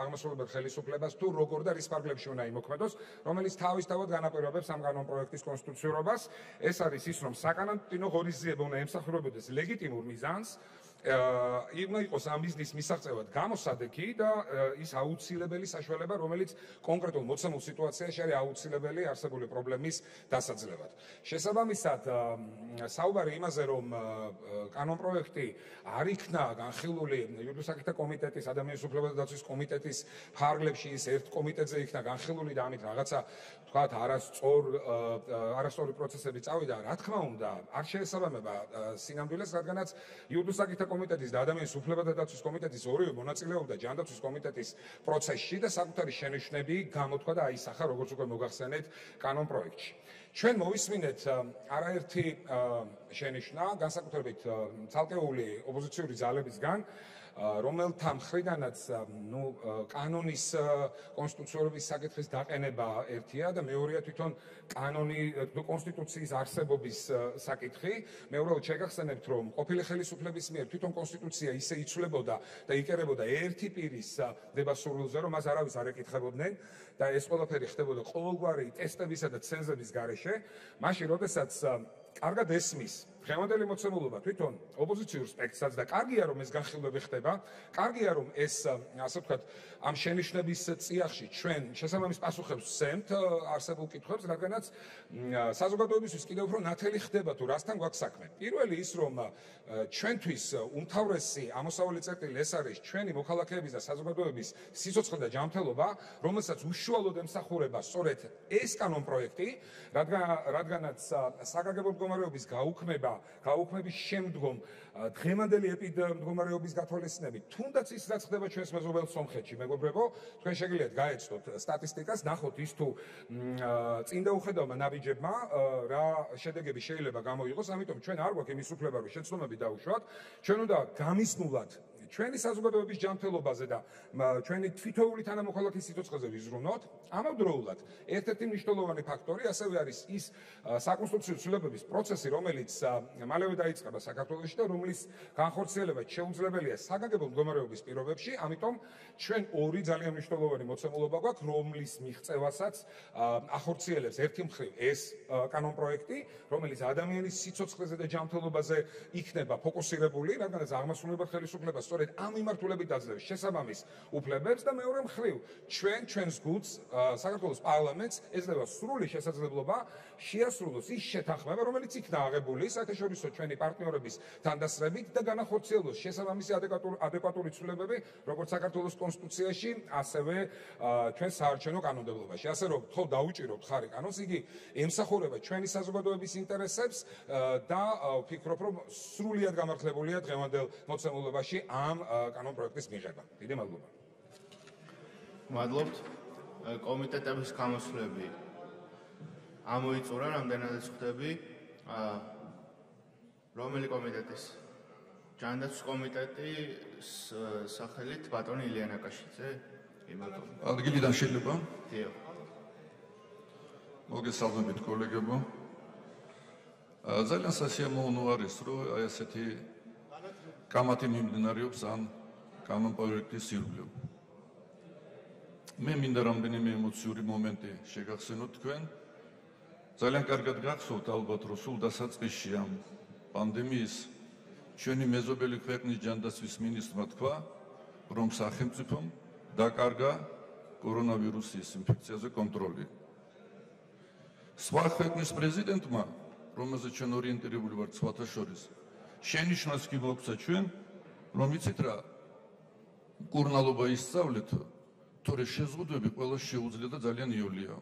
აღმასრულებელ ხელისუფლებას თუ როგორ და რის ფარგლებში უნდა იმოქმედოს. რომელიც თავისთავად განაპირობებს ამ კანონპროექტის კონსტიტუციურობას. ეს არის ის, რომ საკანონმდებლო ღონისძიება უნდა ემსახურებოდეს ლეგიტიმურ მიზანს, უნდა იყოს ამ მიზნის მისაღწევად გამოსადეგი და ის აუცილებელი საშუალება, რომელიც კონკრეტულ მოცემულ სიტუაციაში არის აუცილებელი არსებული პრობლემის დასაძლევად. შესაბამისად, საუბარი იმაზე, რომ კანონპროექტი არ იქნა განხილული იურიდიულ საკითხთა კომიტეტის, ადამიანის უფლებათა დაცვის კომიტეტის ფარგლებში, ის ერთ კომიტეტზე იქნა განხილული და ამით რაღაცა თქვათ არასწორი პროცესები წავიდა, რა თქმა უნდა, არ შეესაბამება სინამდვილეს, რადგანაც იურიდიულ საკითხთა კომიტეტის და ადამიანის უფლებათა დაცვის კომიტეტის ორივე მონაწილეობდა ჯანდაცვის კომიტეტის პროცესში და საკუთარი შენიშვნები გამოთქვა და აისახა, როგორც უკვე მოგახსენეთ, კანონპროექტში. ჩვენ მოვისმინეთ არაერთი შენიშვნა, განსაკუთრებით ცალკეული ოპოზიციური ძალებისგან, რომელთა მხრიდანაც კანონის კონსტიტუციურობის საკითხის დაყენება ერთია და მეორეა თვითონ კონსტიტუციის არსებობის საკითხი. მეორეა შეგახსენებთ, რომ ყოფილი ხელისუფლების მიერ თვითონ კონსტიტუცია ისე იცვლებოდა და იკერებოდა ერთი პირის დებასურულზე, რომ მას არავის არ ეკითხებოდნენ და ეს ყველაფერი ხდებოდა ყოველგვარი ტესტებისა და ცენზების გარეშე, მაშინ როდესაც კარგად ესმის დღევანდელი მოცემულობა თვითონ ოპოზიციურ სპექტრსაც და კარგია, რომ ეს განხილვები ხდება, კარგია, რომ ეს, ასე ვთქვათ, ამ შენიშვნების წიაღში ჩვენ შესაბამის პასუხებს ვცემთ არსებულ კითხვებს, რადგანაც საზოგადოებისთვის კიდევ უფრო ნათელი ხდება თუ რასთან გვაქვს საქმე. პირველი ის, რომ ჩვენთვის უმთავრესი ამოსავალი წერტილი ეს არის ჩვენი მოქალაქეების და საზოგადოების სიცოცხლე და ჯანმრთელობა, რომელსაც უშუალოდ ემსახურება სწორედ ეს კანონპროექტი, რადგანაც საგანგებო მდგომარეობის გაუქმების შემდგომ დღევანდელი ეპიდმდგომარეობის გათვალისწინებით, თუნდაც ის რაც ხდება ჩვენს მეზობელ სომხეთში, მეგობრებო, თქვენ შეგიძლიათ გაეცნოთ სტატისტიკას, ნახოთ ის თუ წინდა უხედავმა ნაბიჯებმა რა შედეგები შეიძლება გამოიღოს, ამიტომ ჩვენ არ გვაქვს იმის უფლება, რომ შეცდომები დავუშვათ, ჩვენ უნდა გამისმულად გავაკეთეთ ჩვენი საზოგადოების ჯანმრთელობაზე და ჩვენი თვითეული თანამოქალაქის სიცოცხლეზე ვიზრუნოთ. Ამავდროულად ერთ-ერთი მნიშვნელოვანი ფაქტორი ასევე არის ის საკონსტიტუციო ცვლილებების პროცესი, რომელიც მალევე დაიწყება საქართველოში და რომლის განხორციელება შეუძლებელია საგანგებო მდგომარეობის პირობებში. Ამიტომ ჩვენ ორი ძალიან მნიშვნელოვანი მოცემულობა გვაქვს, რომლის მიღწევასაც ახორციელებს ერთი მხრივ ეს კანონპროექტი, რომელიც ადამიანის სიცოცხლეზე და ჯანმრთელობაზე იქნება ფოკუსირებული, რადგანაც აღმასრულებელ ხელისუფლებას სწორედ ამ მიმართულებით აძლევს შესაბამის უფლებებს და მეორე მხრივ ჩვენ ჩვენს გუნდს საქართველოს პარლამენტს ეძლევა სრული შესაძლებლობა შეასრულოს ის შეთანხმება, რომელიც იქნა აღებული საერთაშორისო ჩვენი პარტნიორების თანდასწრებით და განახორციელოს შესაბამისი ადეკვატური ცვლილებები, როგორც საქართველოს კონსტიტუციაში, ასევე ჩვენ საარჩევნო კანონმდებლობაში. Ასე რომ, ხო დაუჭიროთ ხარი კანონს, იგი ემსახურება ჩვენი საზოგადოების ინტერესებს და ვფიქრობ, რომ სრულიად გამართლებულია დღევანდელ მოცემულობაში ამ კანონპროექტის მიღება. Დიდი მადლობა. მადლობთ. კომიტეტების გამოსვლები ამოიწურა, რამდენადაც ხდები. რომელი კომიტეტის? ჯანდაცვის კომიტეტის სახელით ბატონი ილიანაკაშიძე. ადგილიდან შეიძლება? დიახ. მოგესალმებით კოლეგებო. ძალიან სასიამოვნო არის, რომ აი ესეთი კამათი მიმდინარეობს ამ კანონპროექტის ირგვლივ. მე მინდა რამდენიმე ემოციური მომენტი შეგახსენოთ თქვენ. ძალიან კარგად გახსოვთ ალბათ, რომ სულ დასაწყისში ამ პანდემიის ჩვენი მეზობელი ქვეყნის ჯანდაცვის მინისტრმა თქვა, რომ სახელმწიფომ დაკარგა კორონავირუსის ინფექციაზე კონტროლი. სხვა ქვეყნის პრეზიდენტმა რომელზეც ჩვენ ორიენტირებული ვართ სხვათა შორის. შენიშვნას კი გვაქვსა ჩვენ, რომ იცით რა მკურნალობა ისწავლეთ, თორე შეზღუდვები ყველა შეუძლია და ძალიან იოლია.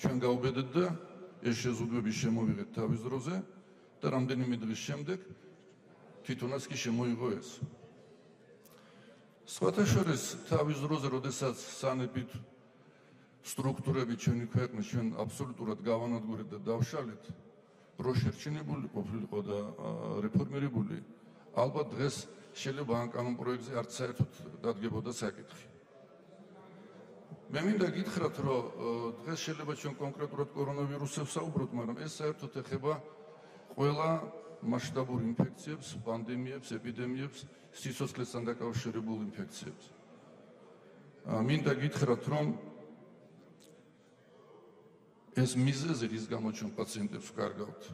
ჩვენ გავბედეთ და ეს შეზღუდვები შემოვიღეთ თავის დროზე და რამდენიმე დღის შემდეგ თვითონაც კი შემოიღო ეს. სხვათა შორის თავის დროზე, როდესაც სანებით სტრუქტურები ჩვენი ქვეყნის ჩვენ აბსოლუტურად გავანადგურეთ და დავშალეთ, რო შერჩენებული ყოფილიყო და რეფორმირებული, ალბათ დღეს შეიძლება ამ კანონპროექტზე არც საერთოდ დადგებოდა საკითხი. მე მინდა გითხრათ, რომ დღეს შეიძლება ჩვენ კონკრეტულად კორონავირუსებს საუბრობთ, მაგრამ ეს საერთოდ ეხება ყველა მასშტაბურ ინფექციებს, პანდემიებს, ეპიდემიებს, სიცოცხლესთან დაკავშირებულ ინფექციებს. მინდა გითხრათ, რომ ეს მიზეზი, რის გამოც ჩვენ პაციენტებს ვკარგავთ,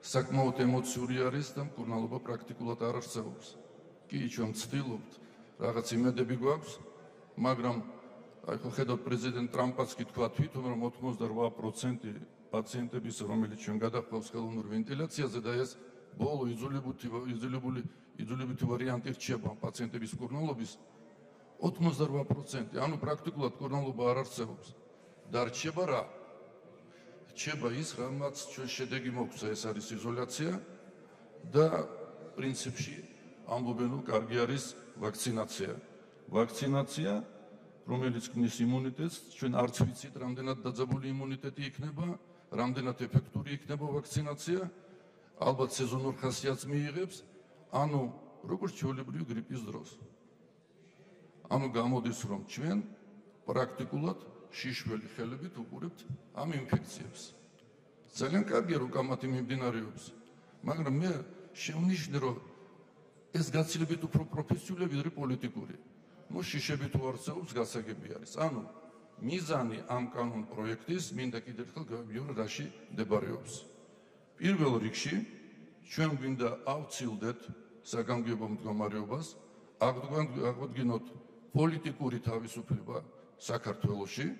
საკმაოდ ემოციური არის და მკურნალობა პრაქტიკულად არ არსებობს. კი, ჩვენ ვცდილობთ, რაღაც იმედები გვაქვს, მაგრამ აი ხო ხედავთ პრეზიდენტ ტრამპს კი თქვა თვითონ, რომ 88% პაციენტების, რომელიც ჩვენ გადაჰყავს ხელოვნურ ვენტილაციაზე და ეს ბოლო იძულებითი ვარიანტი რჩება პაციენტების მკურნალობის 88%, ანუ პრაქტიკულად მკურნალობა არ არსებობს. და რჩება რა? რჩება ის, რამაც ჩვენ შედეგი მოგვცა, ეს არის იზოლაცია და პრინციპში ამბობენ, რომ კარგი არის ვაქცინაცია. ვაქცინაცია, რომელიც გნის იმუნიტეტს, ჩვენ არც ვიცით, რამდენად დაძაბული იმუნიტეტი იქნება, რამდენად ეფექტური იქნება ვაქცინაცია, ალბათ სეზონურ ხასიათს მიიღებს, ანუ როგორც ჩვეულებრივი გრიპის დროს. ანუ გამოდის, რომ ჩვენ პრაქტიკულად შიშველი ხელებით უყურებთ ამ ინფექციებს. ძალიან კარგია, რომ კამათი მიმდინარეობს, მაგრამ მე შევნიშნე, რომ ეს გაცილებით უფრო პროფესიულია ვიდრე პოლიტიკური. ნუ შიშები თუ არსებობს, გასაგები არის. ანუ მიზანი ამ კანონპროექტის, მინდა კიდევ ერთხელ გავიორ რაში მდებარეობს. პირველ რიგში ჩვენ გვინდა ავცილდეთ საგანგებო მდგომარეობას, აგვადგინოთ პოლიტიკური თავისუფლება საქართველოში,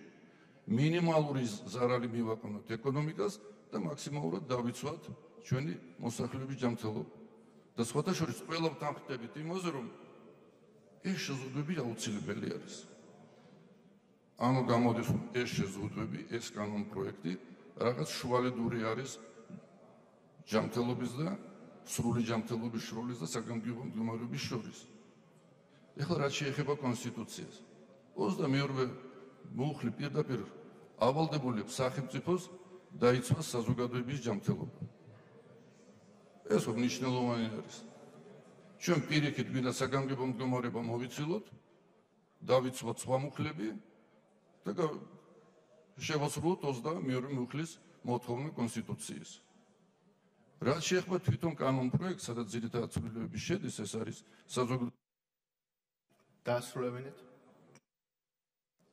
მინიმალური ზარალი მივაყენოთ ეკონომიკას და მაქსიმალურად დავიცვათ ჩვენი მოსახლეობის ჯანმრთელობა. და სხვათა შორის ყველა ვთანხმდებით იმაზე, რომ ეს შეზღუდვები აუცილებელი არის. ანუ გამოდის, რომ ეს შეზღუდვები, ეს კანონპროექტი რაღაც შვალედური არის ჯანმრთელობის და სრული ჯანმრთელობის შროლის და საგანგებო მდგომარეობის შორის. ეხლა რაც შეეხება კონსტიტუციას, 22-ვე მუხლი პირდაპირ ავალდებულებს სახელმწიფოს დაიცვას საზოგადოების ჯანმრთელობა. ეს მნიშვნელოვანი არის. ჩვენ პირიქით გვინდა საგანგებო მდგომარეობა მოვიცილოთ, დავიცვათ სხვა მუხლები და შევასრულოთ 22 მუხლის მოთხოვნა კონსტიტუციის. Რა შეეხება თვითონ კანონპროექტს, სადაც ძირითადი აცვლებები შედის, ეს არის დასრულებინეთ.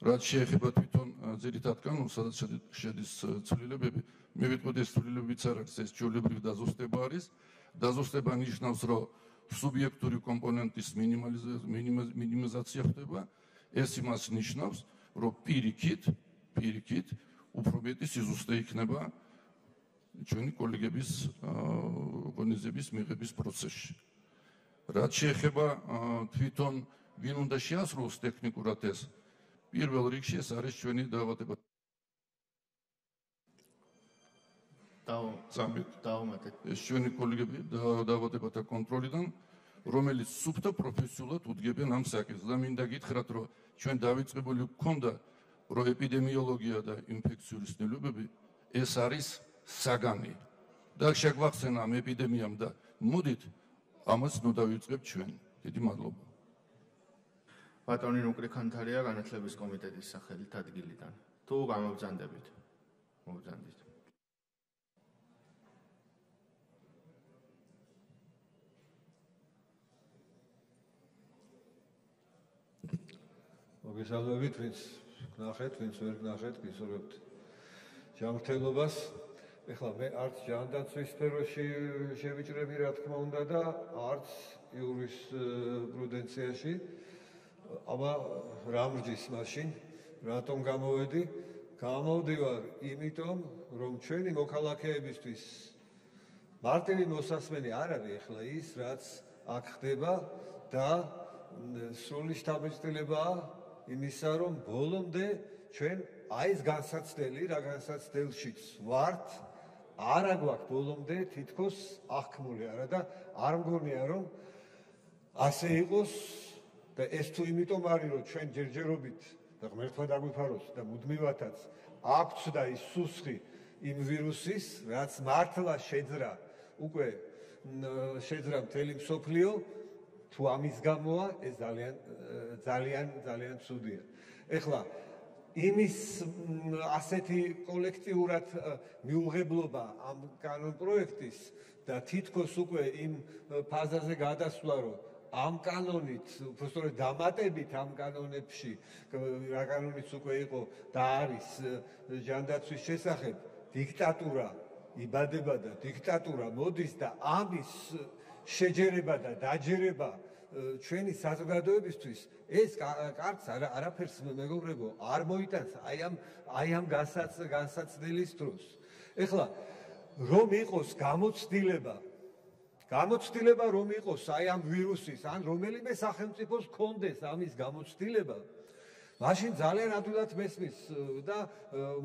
Რა შეეხება თვითონ ძირითად კანონს, სადაც შედის ცვლილებები, მე ვიტყოდი ეს ცვლილებებიც არ არის, ეს ჩვეულებრივი დაზუსტება არის. დაზუსტება ნიშნავს, რომ სუბიექტური კომპონენტის მინიმიზაცია ხდება. ეს იმას ნიშნავს, რომ პირიქით უფრო მეტი სიზუსტე იქნება ჩვენი კოლეგების ორგანიზების მიღების პროცესში. რაც შეეხება თვითონ ვინ უნდა შეასრულოს ტექნიკურად ეს, პირველ რიგში ეს არის ჩვენი დაავადება. დავუმატეთ. ეს ჩვენი კოლეგები დაავადებათა კონტროლიდან, რომელიც სუფთა პროფესიულად უდგებიან ამ საკითხს. და მინდა გითხრათ, რომ ჩვენ დავიწყებული გვქონდა, რომ ეპიდემიოლოგია და ინფექციური ცვლილებები ეს არის საგანი. და შეგვახსენა ამ ეპიდემიამ და მოდით ამას დავივიწყებთ ჩვენ. დიდი მადლობა. ბატონი ნუკრი ქანთარია განათლების კომიტეტის სახელით ადგილიდან. თუ გამოგზანდებით. მოგზანდით. მოგესალმებით, ვინც გნახეთ, ვინც ვერ გნახეთ, გისურვებთ ჯანმრთელობას. ეხლა მე არც ჯანდაცვის სფეროში შევიჭრები რა თქმა უნდა და არც იურისპრუდენციაში. აბა რა მრჯის მაშინ, რატომ გამოვედი? გამოვდივარ იმიტომ, რომ ჩვენი მოქალაქეებისთვის მარტივი მოსასმენი არ არის ეხლა ის, რაც აქ ხდება და სრული შთაბეჭდილებაა იმისა, რომ ბოლომდე ჩვენ აი ეს განსაცდელი, რა განსაცდელშიც ვართ არა გვაქვს ბოლომდე თითქოს აღქმული არა და არ მგონია რომ ასე იყოს და ეს თუ იმიტომ არის რომ ჩვენ ჯერჯერობით და ღმერთმა დაგვიფაროს და მუდმივათაც აქვს და ის სუსხი იმ ვირუსის რაც მართლა შეძრა მთელი მსოფლიო თუ ამის გამოა ეს ძალიან ცუდია ეხლა იმის ასეთი კოლექტიურად მიუღებლობა ამ კანონპროექტის და თითქოს უკვე იმ ფაზაზე გადასვლა რომ ამ კანონით უფრო სწორედ დამატებით ამ კანონებში რა კანონიც უკვე იყო და არის ჯანდაცვის შესახებ დიქტატურა იბადება და დიქტატურა მოდის და ამის შეჯერება და დაჯერება ჩვენი საზოგადოებისთვის ეს კარტს არაფერს მეგობრებო არ მოიტანს აი ამ განსაცდელის დროს ეხლა რომ იყოს გამოცდილება რომ იყოს აი ამ ვირუსის ან რომელიმე სახელმწიფოს კონდეს ამის გამოცდილება მაშინ ძალიან ადვილად მესმის და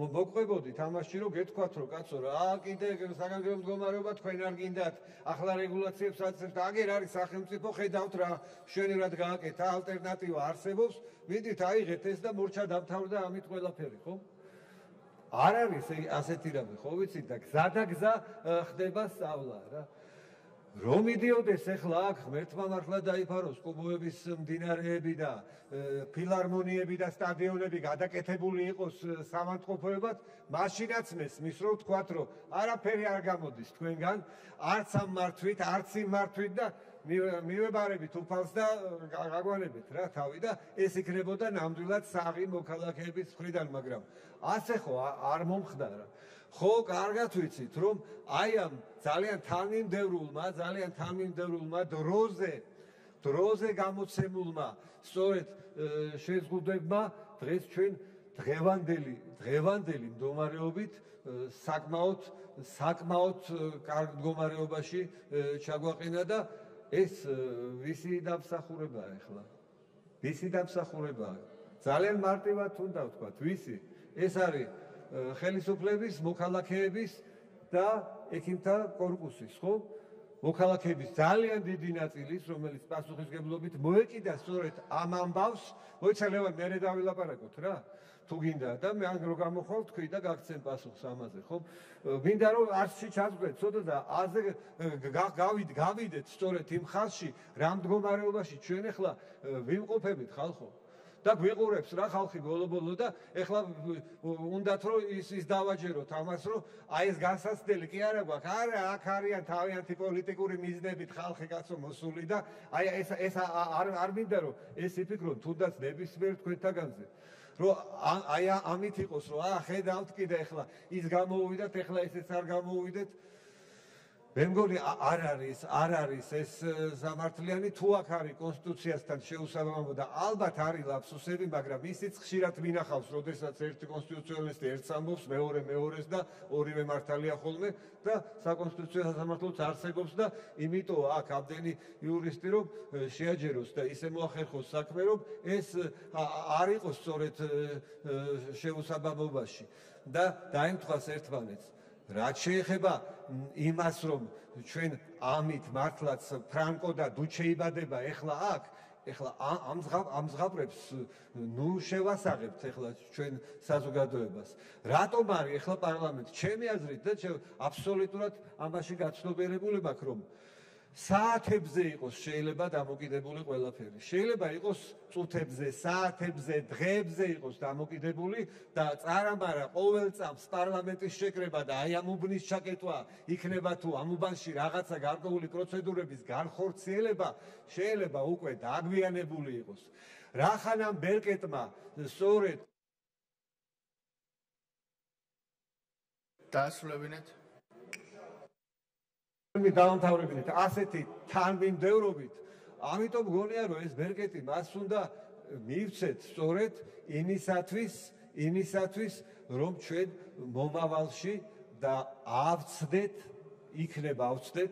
მოგყვებოდით ამაში რომ გეთქვათ რომ კაცო რა კიდე საგანგებო მდგომარეობა თქვენ არ გინდათ ახლა რეგულაციებს აცერთ აგერ არის სახელმწიფო ხედავთ რა შენი რად გააკეთა ალტერნატივა არსებობს მიდით აიღეთ ეს და მორჩა დამთავრდა ამით ყველაფერი ხო არ არის ასეთი რამე ხო ვიცით და გზადაგზა ხდება სწავლა რა რომ მიდიოდეს ეხლა აქ ღმერთმა მართლა დაიფაროს კუბოების მდინარეები და ფილარმონიები და სტადიონები გადაკეთებული იყოს სამანტყოფოებად, მაშინაც მესმის რომ თქვათ რომ არაფერი არ გამოდის თქვენგან, არც ამ მართვით, არც იმ მართვით და მივებარებით უფალს და გაგვანებეთ რა თავი და ეს იქნებოდა ნამდვილად საღი მოქალაქეების მხრიდან, მაგრამ ასე ხო არ მომხდა რა. ხო, კარგად ვიცით, რომ აი ამ ძალიან თანმიმდევრულმა დროზე გამოცემულმა სწორედ შეზღუდებმა დღეს ჩვენ დღევანდელი მდგომარეობით საკმაოდ კარგ მდგომარეობაში ჩაგვაყენა და ეს ვისი დამსახურებაა ეხლა ძალიან მარტივად უნდა ვთქვათ ვისი ეს არის ხელისუფლების, მოქალაქეების და ექიმთა კორპუსის, ხო? მოქალაქეების ძალიან დიდი ნაწილის, რომელიც პასუხისგებლობით მოეკიდა სწორედ ამ ამბავს, მოიცალე მე დავილაპარაკოთ რა. თუ გინდა და მე ან რო გამოხვალ თქვი და გაგცემ პასუხს ამაზე, ხო? მინდა რომ არც შეაძგეთ, ცოტა და აზე გავიდეთ სწორედ იმ ხალხში, რა მდგომარეობაში ჩვენ ახლა ვიმყოფებით ხალხო. და გვიყურებს რა ხალხი ბოლო-ბოლო და ეხლა უნდათ რომ ის დავაჯეროთ ამას, რომ აი ეს განსაცდელი კი არა გვაქვს, არა აქ არიან თავიანთი პოლიტიკური მიზნებით ხალხი კაცო მოსული და აი ეს არ მინდა რომ ეს იფიქრონ, თუნდაც ნებისმიერ თქვენთაგანზე, რომ აი ამით იყოს, რომ აა ხედავთ კიდე ეხლა ის გამოვიდათ, ეხლა ესეც არ გამოვიდეთ. მე მგონი არ არის ეს სამართლიანი, თუ აქ არის კონსტიტუციასთან შეუსაბამო და ალბათ არის ლაფსუსები, მაგრამ ისიც ხშირად მინახავს, როდესაც ერთი კონსტიტუციონალისტი ერთს ამბობს, მეორეს და ორივე მართალია ხოლმე და საკონსტიტუციო სასამართლოც არსებობს და იმიტომ აქ ამდენი იურისტი რომ შეაჯეროს და ისე მოახერხოს საქმე, რომ ეს არ იყოს სწორედ შეუსაბამობაში და დაემთხას ერთმანეთს. რაც შეეხება იმას, რომ ჩვენ ამით მართლაც ფრანკო და დუჩე იბადება ეხლა აქ, ეხლა ამძღაბრებს ნუ შევასაღებთ ეხლა ჩვენ საზოგადოებას. რატომ არის ეხლა პარლამენტი? ჩემი აზრით და აბსოლუტურად ამაში გაცნობიერებული მაქვს, რომ საათებზე იყოს შეიძლება დამოკიდებული ყველაფერი. შეიძლება იყოს წუთებზე, საათებზე, დღეებზე იყოს დამოკიდებული და წარამარა ყოველწამს პარლამენტის შეკრება და აი ამ უბნის ჩაკეტვა იქნება თუ ამ უბანში რაღაცა გარკვეული პროცედურების განხორციელება შეიძლება უკვე დაგვიანებული იყოს. რახანამ ბერკეტმა სწორედ დასრულებინეთ დავამთავრებინეთ ასეთი თანმიმდევრობით, ამიტომ გონია რომ ეს ბერკეტი მას უნდა მივცეთ სწორედ იმისათვის, რომ ჩვენ მომავალში და ავწდეთ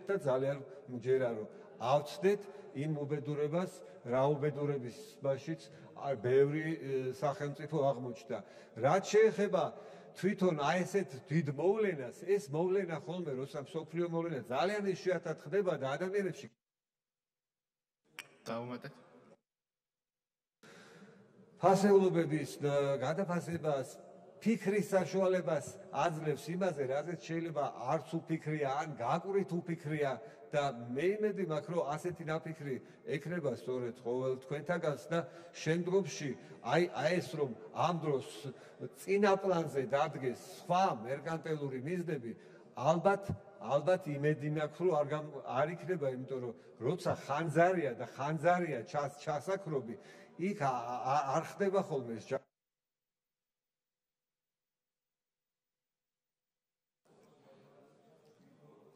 და ძალიან მჯერა რომ ავწდეთ იმ უბედურებას, რა უბედურების მაშიც ბევრი სახელმწიფო აღმოჩნდა. რაც შეეხება თვითონ აი ესეთ დიდ მოვლენას, ეს მოვლენა ხოლმე როცა მსოფლიო მოვლენა ძალიან იშვიათად ხდება და ადამიანებში დაუმატეთ ფასეულობების გადაფასებას, ფიქრის საშუალებას აძლევს იმაზე, რაზეც შეიძლება არც უფიქრია ან გააკურით უფიქრია და მე იმედი მაქვს, რომ ასეთი ნაფიქრი ექნება სწორედ ყოველ თქვენთაგანს და შემდგომში აი ეს რომ ამ დროს წინა პლანზე დადგეს სხვა მერკანტილური მიზნები, ალბათ იმედი მაქვს, რომ არ იქნება, იმიტომ რომ როცა ხანძარია და ხანძარია ჩასაქრობი, იქ არ ხდება ხოლმე ეს.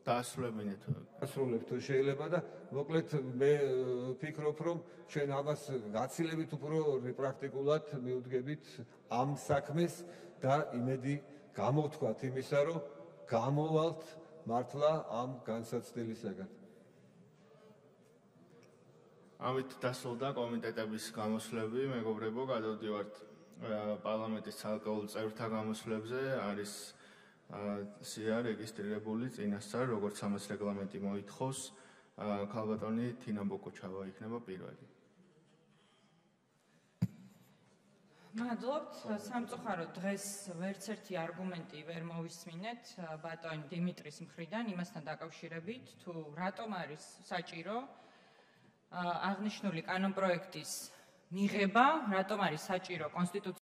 დასრულებთ თუ შეიძლება და მოკლედ მე ვფიქრობ, რომ ჩვენ ამას გაცილებით უფრო პრაქტიკულად მივუდგებით ამ საქმეს და იმედი გამოვთქვათ იმისა, რომ გამოვალთ მართლა ამ განსაცდელისაგან. ამით დასრულდა კომიტეტების გამოსვლები, მეგობრებო, გადავდივართ პარლამენტის ცალკეულ წევრთა გამოსვლებზე. არის სია რეგისტრირებული წინასწარ, როგორც ამას რეგლამენტი მოითხოვს, ქალბატონი თინა ბოკოჩავა იქნება პირველი. მადლობთ, სამწუხაროდ დღეს ვერც ერთი არგუმენტი ვერ მოვისმინეთ ბატონ დიმიტრის მხრიდან იმასთან დაკავშირებით, თუ რატომ არის საჭირო აღნიშნული კანონპროექტის მიღება, რატომ არის საჭირო კონსტიტუციურ